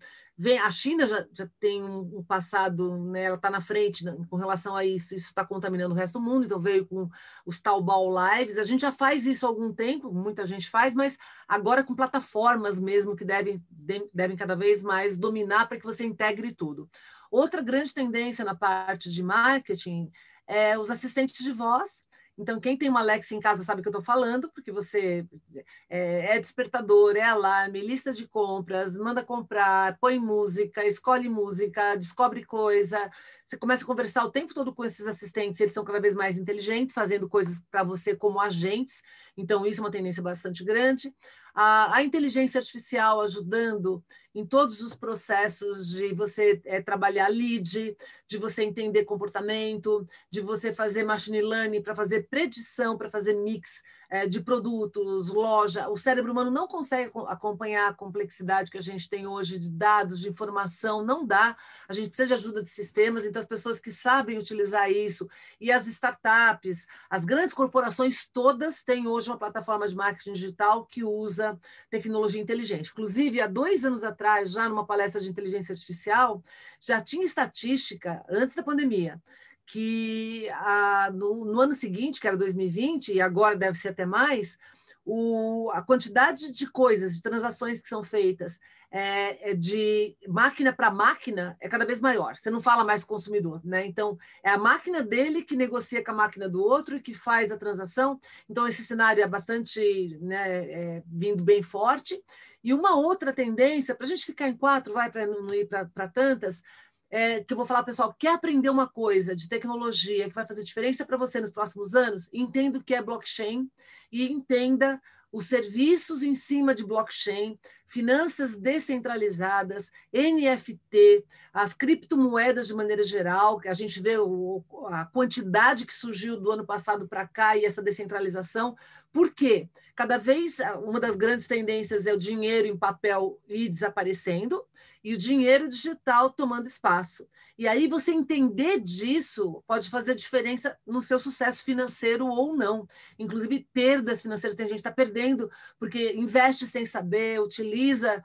A China já tem um passado, né, ela está na frente, né, com relação a isso, isso está contaminando o resto do mundo, então veio com os Taobao Lives, a gente já faz isso há algum tempo, muita gente faz, mas agora com plataformas mesmo que devem cada vez mais dominar para que você integre tudo. Outra grande tendência na parte de marketing é os assistentes de voz. Então, quem tem uma Alexa em casa sabe o que eu estou falando, porque você é despertador, é alarme, lista de compras, manda comprar, põe música, escolhe música, descobre coisa. Você começa a conversar o tempo todo com esses assistentes, eles são cada vez mais inteligentes, fazendo coisas para você como agentes. Então, isso é uma tendência bastante grande. A inteligência artificial ajudando em todos os processos de você trabalhar lead, de você entender comportamento, de você fazer machine learning para fazer predição, para fazer mix de produtos, loja. O cérebro humano não consegue acompanhar a complexidade que a gente tem hoje de dados, de informação, não dá. A gente precisa de ajuda de sistemas, então as pessoas que sabem utilizar isso e as startups, as grandes corporações todas têm hoje uma plataforma de marketing digital que usa tecnologia inteligente. Inclusive, há 2 anos atrás, já numa palestra de inteligência artificial, já tinha estatística, antes da pandemia, que no ano seguinte, que era 2020, e agora deve ser até mais, a quantidade de coisas, de transações que são feitas de máquina para máquina é cada vez maior. Você não fala mais consumidor, né? Então, é a máquina dele que negocia com a máquina do outro e que faz a transação. Então, esse cenário é bastante, né, vindo bem forte. E uma outra tendência, para a gente ficar em 4, vai, para não ir para tantas, que eu vou falar, pessoal, quer aprender uma coisa de tecnologia que vai fazer diferença para você nos próximos anos? Entenda o que é blockchain e entenda os serviços em cima de blockchain, finanças descentralizadas, NFT, as criptomoedas de maneira geral, que a gente vê a quantidade que surgiu do ano passado para cá e essa descentralização. Por quê? Cada vez, uma das grandes tendências é o dinheiro em papel ir desaparecendo e o dinheiro digital tomando espaço. E aí você entender disso pode fazer diferença no seu sucesso financeiro ou não. Inclusive, perdas financeiras, tem gente que está perdendo perdendo porque investe sem saber, utiliza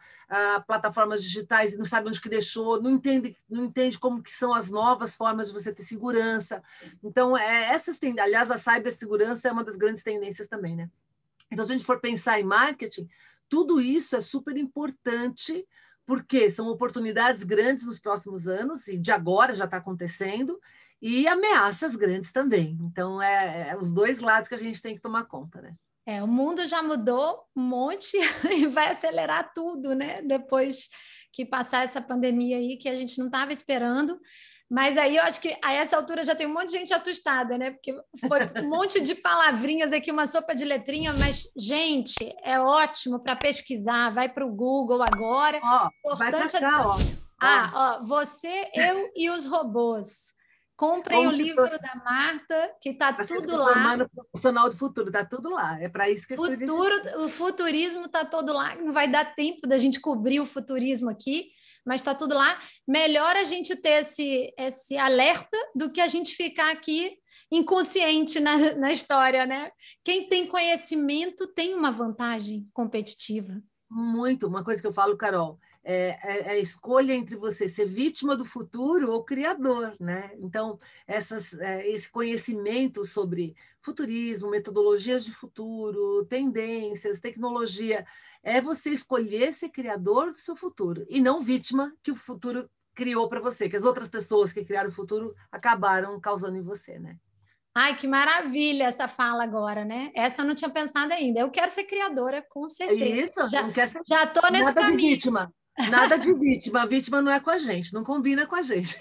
plataformas digitais e não sabe onde que deixou, não entende como que são as novas formas de você ter segurança. Então, essas tendências, aliás, a cibersegurança é uma das grandes tendências também, né? Então, se a gente for pensar em marketing, tudo isso é super importante, porque são oportunidades grandes nos próximos anos, e de agora já está acontecendo, e ameaças grandes também. Então, é os dois lados que a gente tem que tomar conta, né? É, o mundo já mudou um monte e vai acelerar tudo, né? Depois que passar essa pandemia aí, que a gente não estava esperando. Mas aí eu acho que a essa altura já tem um monte de gente assustada, né? Porque foi um monte de palavrinhas aqui, uma sopa de letrinha, mas, gente, é ótimo para pesquisar, vai para o Google agora. Ó, vai pra cá, ó. Você, Eu e os Robôs. Comprem o livro da Martha, que está tudo lá. Formando profissional do futuro, está tudo lá. É para isso que eu escrevi. O futurismo está todo lá. Não vai dar tempo da gente cobrir o futurismo aqui, mas está tudo lá. Melhor a gente ter esse alerta do que a gente ficar aqui inconsciente na história, né? Quem tem conhecimento tem uma vantagem competitiva. Muito. Uma coisa que eu falo, Carol, é a escolha entre você ser vítima do futuro ou criador, né? Então, esse conhecimento sobre futurismo, metodologias de futuro, tendências, tecnologia, é você escolher ser criador do seu futuro e não vítima que o futuro criou para você, que as outras pessoas que criaram o futuro acabaram causando em você, né? Ai, que maravilha essa fala agora, né? Essa eu não tinha pensado ainda. Eu quero ser criadora, com certeza. Isso, já estou nesse caminho. De vítima. Nada de vítima, a vítima não é com a gente, não combina com a gente.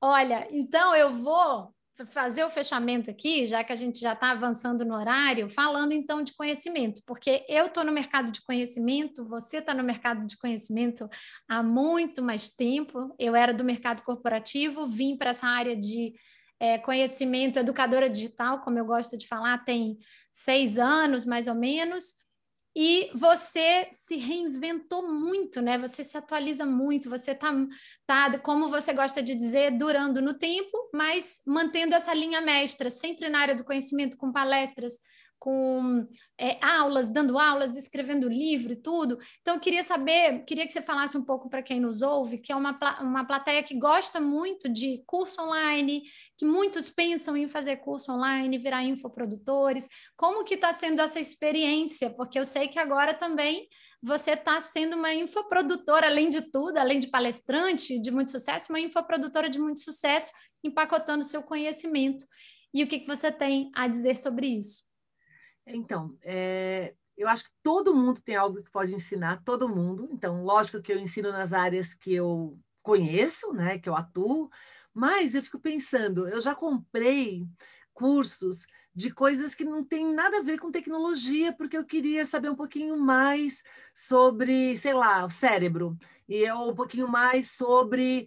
Olha, então eu vou fazer o fechamento aqui, já que a gente já está avançando no horário, falando então de conhecimento, porque eu estou no mercado de conhecimento, você está no mercado de conhecimento há muito mais tempo, eu era do mercado corporativo, vim para essa área de conhecimento, educadora digital, como eu gosto de falar, tem 6 anos mais ou menos. E você se reinventou muito, né? Você se atualiza muito, você tá, como você gosta de dizer, durando no tempo, mas mantendo essa linha mestra, sempre na área do conhecimento, com palestras, com aulas, dando aulas, escrevendo livro e tudo. Então, eu queria que você falasse um pouco para quem nos ouve, que é uma plateia que gosta muito de curso online, que muitos pensam em fazer curso online, virar infoprodutores. Como que está sendo essa experiência? Porque eu sei que agora também você está sendo uma infoprodutora, além de tudo, além de palestrante de muito sucesso, uma infoprodutora de muito sucesso, empacotando o seu conhecimento. E o que você tem a dizer sobre isso? Então, eu acho que todo mundo tem algo que pode ensinar, todo mundo. Então, lógico que eu ensino nas áreas que eu conheço, né, que eu atuo, mas eu fico pensando, eu já comprei cursos de coisas que não tem nada a ver com tecnologia, porque eu queria saber um pouquinho mais sobre, sei lá, o cérebro, ou um pouquinho mais sobre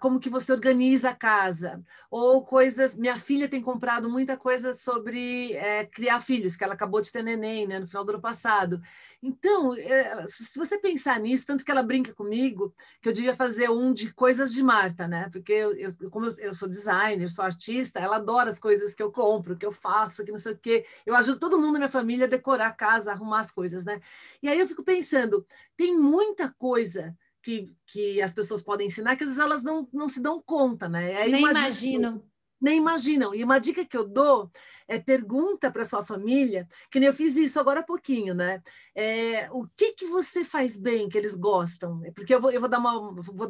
como que você organiza a casa, ou coisas... Minha filha tem comprado muita coisa sobre criar filhos, que ela acabou de ter neném, né, no final do ano passado. Então, se você pensar nisso, tanto que ela brinca comigo, que eu devia fazer um de coisas de Martha, né? Porque como eu sou designer, sou artista, ela adora as coisas que eu compro, que eu faço, que não sei o quê. Eu ajudo todo mundo na minha família a decorar a casa, arrumar as coisas, né? E aí eu fico pensando, tem muita coisa que as pessoas podem ensinar, que às vezes elas não se dão conta, né? Nem imaginam. Nem imaginam. E uma dica que eu dou é pergunta para sua família, que nem eu fiz isso agora há pouquinho, né? O que você faz bem, que eles gostam? Porque eu vou dar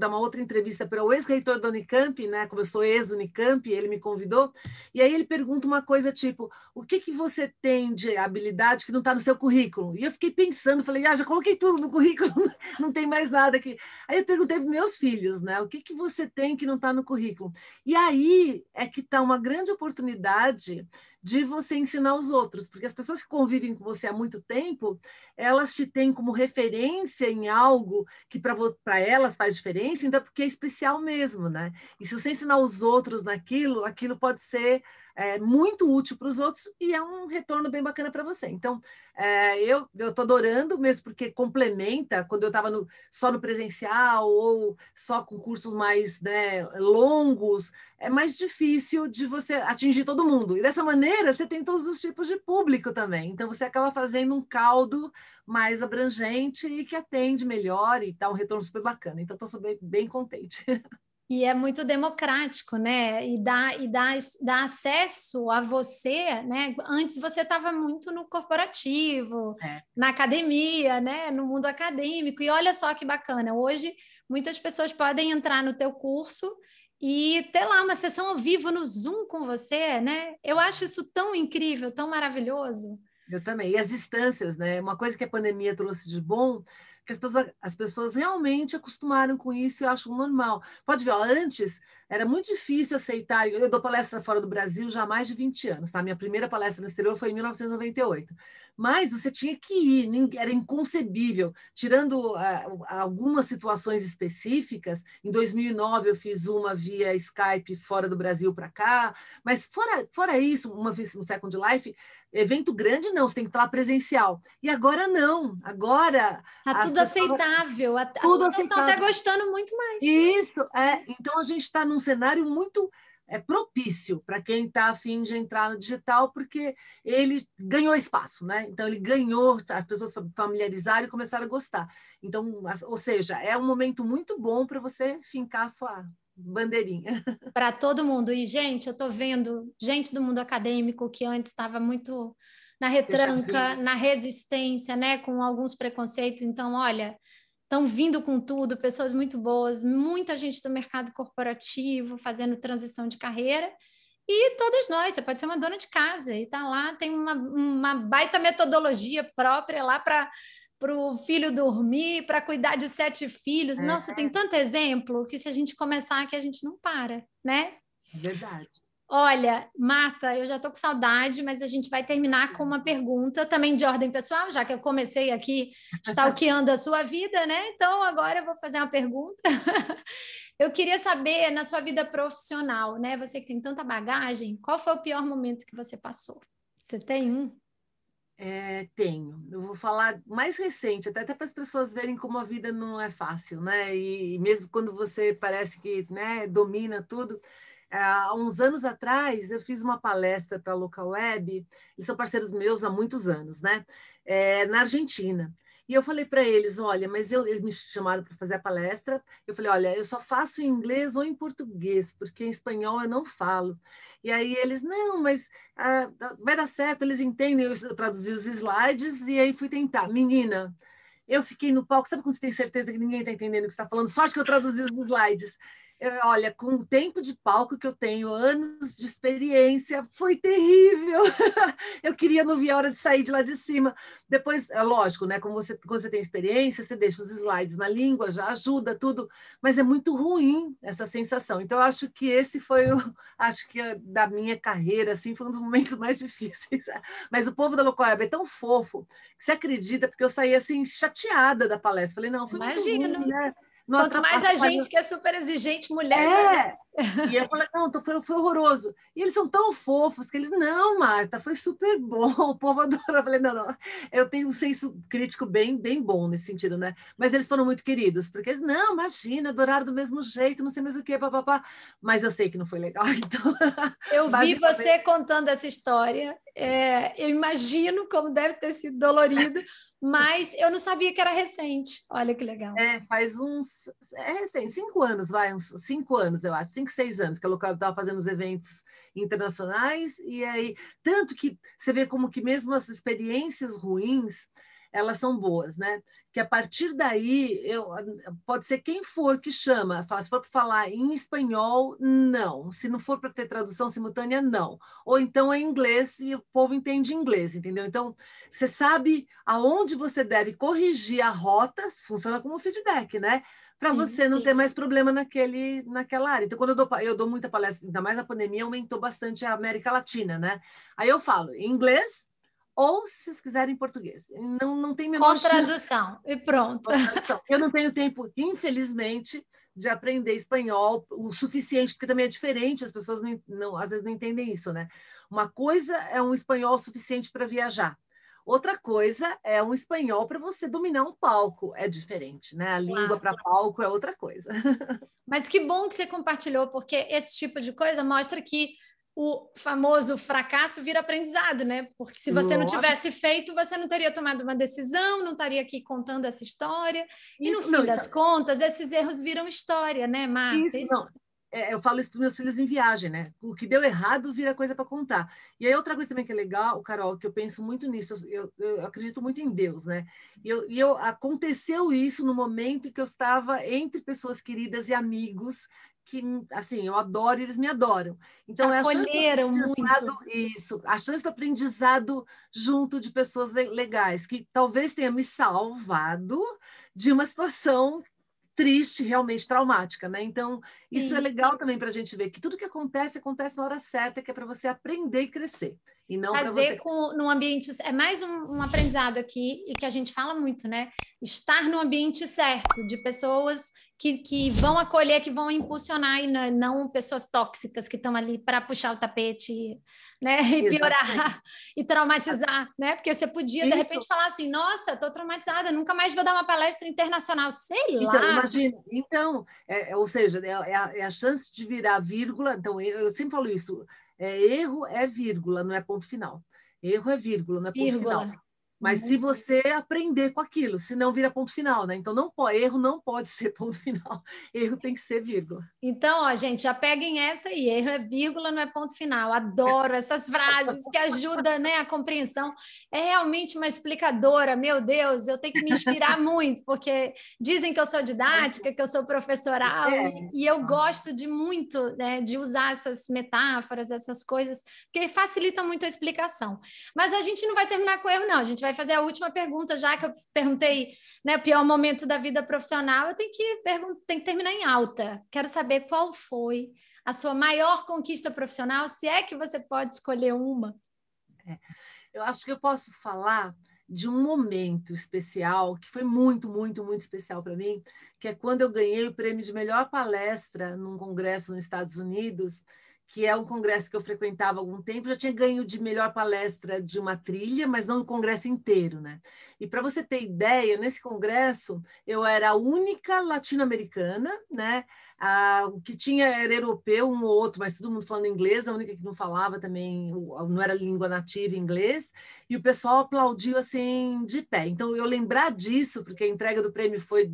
uma outra entrevista para o ex-reitor da Unicamp, né? Como eu sou ex-Unicamp, ele me convidou, e aí ele pergunta uma coisa tipo, o que você tem de habilidade que não está no seu currículo? E eu fiquei pensando, falei, já coloquei tudo no currículo, não tem mais nada aqui. Aí eu perguntei para meus filhos, né? O que você tem que não está no currículo? E aí é que está uma grande oportunidade de você ensinar os outros, porque as pessoas que convivem com você há muito tempo, elas te têm como referência em algo que para elas faz diferença, ainda porque é especial mesmo, né? E se você ensinar os outros naquilo, aquilo pode ser muito útil para os outros e é um retorno bem bacana para você. Então, eu estou adorando mesmo, porque complementa quando eu estava só no presencial ou só com cursos mais longos, é mais difícil de você atingir todo mundo. E dessa maneira, você tem todos os tipos de público também. Então, você acaba fazendo um caldo mais abrangente e que atende melhor e dá um retorno super bacana. Então, estou bem contente. E é muito democrático, né? E dá acesso a você, né? Antes você estava muito no corporativo, na academia, né? No mundo acadêmico. E olha só que bacana, hoje muitas pessoas podem entrar no teu curso e ter lá uma sessão ao vivo no Zoom com você, né? Eu acho isso tão incrível, tão maravilhoso. Eu também. E as distâncias, né? Uma coisa que a pandemia trouxe de bom... que as pessoas realmente acostumaram com isso e acham normal. Pode ver, ó, antes era muito difícil aceitar, eu dou palestra fora do Brasil já há mais de 20 anos, tá? Minha primeira palestra no exterior foi em 1998, mas você tinha que ir, era inconcebível, tirando algumas situações específicas. Em 2009 eu fiz uma via Skype fora do Brasil para cá, mas fora isso, uma vez no Second Life, evento grande não, você tem que estar presencial. E agora não, agora... Tá tudo aceitável, as pessoas estão até gostando muito mais. Isso, então a gente está num cenário muito propício para quem está a fim de entrar no digital, porque ele ganhou espaço, né? Então ele ganhou, as pessoas familiarizaram e começaram a gostar. Então, ou seja, é um momento muito bom para você fincar a sua... bandeirinha. Para todo mundo. E, gente, eu estou vendo gente do mundo acadêmico que antes estava muito na retranca, na resistência, né? Com alguns preconceitos. Então, olha, estão vindo com tudo, pessoas muito boas, muita gente do mercado corporativo fazendo transição de carreira. E todos nós, você pode ser uma dona de casa e tá lá, tem uma baita metodologia própria lá para o filho dormir, para cuidar de 7 filhos. Nossa, tem tanto exemplo que se a gente começar aqui, a gente não para, né? Verdade. Olha, Martha, eu já estou com saudade, mas a gente vai terminar com uma pergunta também de ordem pessoal, já que eu comecei aqui stalkeando a sua vida, né? Então, agora eu vou fazer uma pergunta. Eu queria saber, na sua vida profissional, né? Você que tem tanta bagagem, qual foi o pior momento que você passou? Você tem um? Tenho. Eu vou falar mais recente, até para as pessoas verem como a vida não é fácil, né? E mesmo quando você parece que domina tudo. Há uns anos atrás, eu fiz uma palestra para a Local Web, eles são parceiros meus há muitos anos, né? Na Argentina. E eu falei para eles, olha, eles me chamaram para fazer a palestra, eu falei, olha, eu só faço em inglês ou em português, porque em espanhol eu não falo. E aí eles, não, mas vai dar certo, eles entendem, eu traduzi os slides e aí fui tentar. Menina, eu fiquei no palco, sabe quando você tem certeza que ninguém está entendendo o que você está falando? Só acho que eu traduzi os slides. Olha, com o tempo de palco que eu tenho, anos de experiência, foi terrível. Eu queria não ver a hora de sair de lá de cima. Depois, é lógico, né? Quando você tem experiência, você deixa os slides na língua, já ajuda tudo, mas é muito ruim essa sensação. Então, eu acho que esse foi da minha carreira, assim, foi um dos momentos mais difíceis. Mas o povo da Local Web é tão fofo que você acredita, porque eu saí assim, chateada da palestra. Falei, não, foi muito ruim, né? Quanto mais a gente que é super exigente, mulher... E eu falei, não, foi horroroso. E eles são tão fofos que eles, não, Martha, foi super bom, o povo adora. Eu falei, não, eu tenho um senso crítico bem bom nesse sentido, né? Mas eles foram muito queridos, porque eles, não, imagina, adoraram do mesmo jeito, não sei mais o que, papapá. Mas eu sei que não foi legal, então... Eu vi você contando essa história, eu imagino como deve ter sido dolorido, mas eu não sabia que era recente. Olha que legal. Faz uns... recente, 5 anos, vai, uns 5 anos, eu acho, 5, 6 anos, que a Local estava fazendo os eventos internacionais, e aí, tanto que você vê como que mesmo as experiências ruins, elas são boas, né? Que a partir daí, pode ser quem for que chama, se for para falar em espanhol, não. Se não for para ter tradução simultânea, não. Ou então é inglês e o povo entende inglês, entendeu? Então, você sabe aonde você deve corrigir a rota, funciona como feedback, né? Para você não ter mais problema naquela área. Então, quando eu dou muita palestra, ainda mais a pandemia, aumentou bastante a América Latina, né? Aí eu falo em inglês, ou se vocês quiserem em português. Não tem menor chance. Com tradução, e pronto. Eu não tenho tempo, infelizmente, de aprender espanhol o suficiente, porque também é diferente, as pessoas às vezes não entendem isso, né? Uma coisa é um espanhol suficiente para viajar. Outra coisa é um espanhol para você dominar um palco, é diferente, né? A língua para palco é outra coisa. Mas que bom que você compartilhou, porque esse tipo de coisa mostra que o famoso fracasso vira aprendizado, né? Porque se você não tivesse feito, você não teria tomado uma decisão, não estaria aqui contando essa história. E no fim das contas, esses erros viram história, né, Martha? Isso não. Eu falo isso para meus filhos em viagem, né? O que deu errado vira coisa para contar. E aí outra coisa também que é legal, Carol, que eu penso muito nisso, eu acredito muito em Deus, né? E aconteceu isso no momento que eu estava entre pessoas queridas e amigos, que, assim, eu adoro e eles me adoram. Então, acolheram muito. Isso, a chance do aprendizado junto de pessoas legais, que talvez tenha me salvado de uma situação triste, realmente traumática, né? Então, isso é legal também para a gente ver que tudo que acontece, acontece na hora certa, que é para você aprender e crescer. E não para você... num ambiente... É mais um aprendizado aqui, e que a gente fala muito, né? Estar no ambiente certo, de pessoas que vão acolher, que vão impulsionar, e não pessoas tóxicas que estão ali para puxar o tapete, né? E piorar, e traumatizar, né? Porque você podia, de repente, falar assim, nossa, estou traumatizada, nunca mais vou dar uma palestra internacional, sei lá. Então, imagina. Então, ou seja, é a chance de virar vírgula. Então, eu sempre falo isso. Erro é vírgula, não é ponto final. Erro é vírgula, não é ponto final. Mas se você aprender com aquilo, senão vira ponto final, né? Então, erro não pode ser ponto final. Erro tem que ser vírgula. Então, ó, gente, já peguem essa aí. Erro é vírgula, não é ponto final. Adoro essas frases que ajudam, né, a compreensão. É realmente uma explicadora. Meu Deus, eu tenho que me inspirar muito, porque dizem que eu sou didática, que eu sou professoral, e eu gosto de muito, né, de usar essas metáforas, essas coisas, porque facilita muito a explicação. Mas a gente não vai terminar com erro, não. A gente vai fazer a última pergunta, já que eu perguntei, né, o pior momento da vida profissional. Eu tenho que terminar em alta. Quero saber qual foi a sua maior conquista profissional, se é que você pode escolher uma. Eu acho que eu posso falar de um momento especial, que foi muito, muito, muito especial para mim, que é quando eu ganhei o prêmio de melhor palestra num congresso nos Estados Unidos, que é um congresso que eu frequentava há algum tempo. Já tinha ganho de melhor palestra de uma trilha, mas não do congresso inteiro, né? E para você ter ideia, nesse congresso, eu era a única latino-americana, né? O que tinha era europeu, um ou outro, mas todo mundo falando inglês, a única que não falava também, não era língua nativa inglês, e o pessoal aplaudiu assim, de pé. Então, eu lembrar disso, porque a entrega do prêmio foi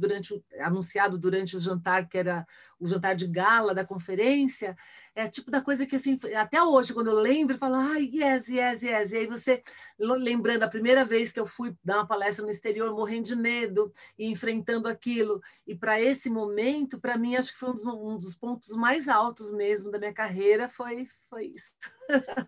anunciado durante o jantar, que era o jantar de gala da conferência, é tipo da coisa que, assim, até hoje, quando eu lembro, eu falo, yes, yes, yes. E aí você, lembrando a primeira vez que eu fui dar uma palestra no exterior, morrendo de medo e enfrentando aquilo. E para esse momento, para mim, acho que foi um dos pontos mais altos mesmo da minha carreira, foi isso.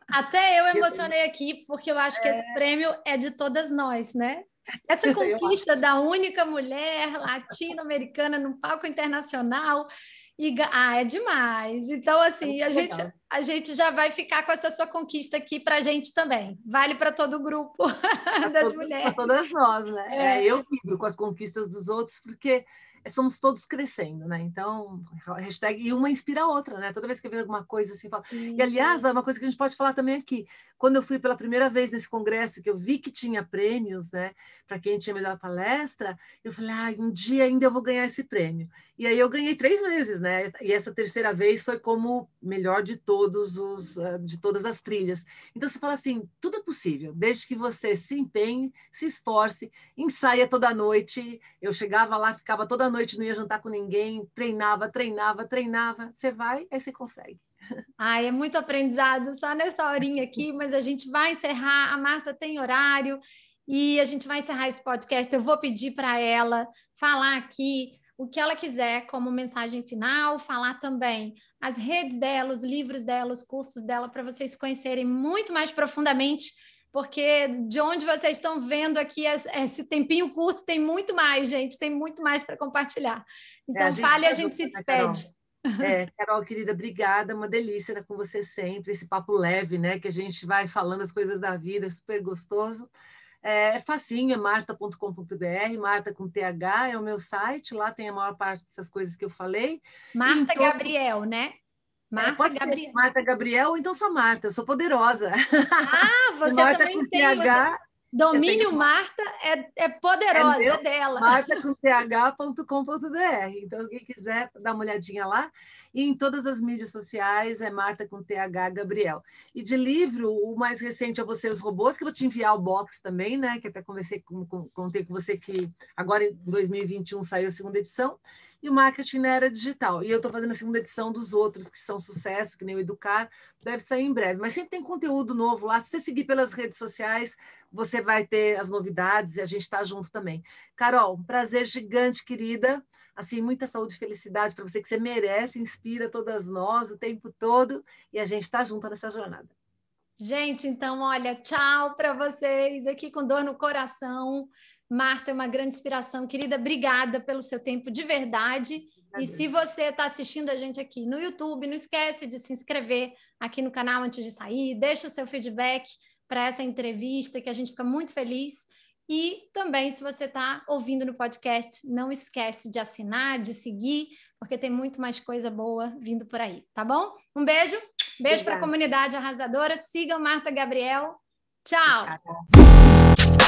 Até eu emocionei aqui, porque eu acho que esse prêmio é de todas nós, né? Essa conquista da única mulher latino-americana no palco internacional... é demais. Então, assim, a gente já vai ficar com essa sua conquista aqui para a gente também. Vale para todo o grupo mulheres. Para todas nós, né? Eu vibro com as conquistas dos outros, porque somos todos crescendo, né? Então, hashtag, e uma inspira a outra, né? Toda vez que eu vejo alguma coisa assim, fala... E, aliás, é uma coisa que a gente pode falar também aqui. Quando eu fui pela primeira vez nesse congresso, que eu vi que tinha prêmios, né? Para quem tinha melhor palestra, eu falei, um dia ainda eu vou ganhar esse prêmio. E aí eu ganhei 3 vezes, né? E essa terceira vez foi como melhor de todas as trilhas. Então, você fala assim, tudo é possível, desde que você se empenhe, se esforce, ensaia toda noite. Eu chegava lá, ficava toda noite, não ia jantar com ninguém, treinava. Você vai, aí você consegue. É muito aprendizado só nessa horinha aqui, mas a gente vai encerrar. A Martha tem horário e a gente vai encerrar esse podcast. Eu vou pedir para ela falar aqui o que ela quiser como mensagem final, falar também as redes dela, os livros dela, os cursos dela, para vocês conhecerem muito mais profundamente, porque de onde vocês estão vendo aqui esse tempinho curto, tem muito mais, gente, tem muito mais para compartilhar. Então, fale e a gente se despede. É, Carol, querida, obrigada, uma delícia estar com você sempre, esse papo leve, né, que a gente vai falando as coisas da vida, é super gostoso. É facinho, é marta.com.br, Marta com TH, é o meu site, lá tem a maior parte dessas coisas que eu falei. Martha todo... Gabriel, né? Martha Gabriel. Martha Gabriel, ou então só Marta, eu sou poderosa. Ah, você Marta também com tem. TH, você... Domínio Marta é poderosa, é dela. Marta com th.com.br. Então, quem quiser dar uma olhadinha lá. E em todas as mídias sociais é Marta com TH Gabriel. E de livro, o mais recente é Você e os Robôs, que eu vou te enviar o box também, né? Que até conversei contei com você que agora em 2021 saiu a segunda edição. E o Marketing na Era Digital. E eu estou fazendo a segunda edição dos outros, que são sucesso, que nem o Educar, deve sair em breve. Mas sempre tem conteúdo novo lá. Se você seguir pelas redes sociais, você vai ter as novidades e a gente está junto também. Carol, um prazer gigante, querida. Assim, muita saúde e felicidade para você, que você merece, inspira todas nós o tempo todo. E a gente está junto nessa jornada. Gente, então, olha, tchau para vocês aqui com dor no coração. Marta é uma grande inspiração, querida, obrigada pelo seu tempo de verdade. E se você está assistindo a gente aqui no YouTube, não esquece de se inscrever aqui no canal antes de sair, deixa seu feedback para essa entrevista que a gente fica muito feliz. E também, se você está ouvindo no podcast, não esquece de assinar, de seguir, porque tem muito mais coisa boa vindo por aí, tá bom? Um beijo, beijo para a comunidade arrasadora, sigam Martha Gabriel, tchau! Obrigada.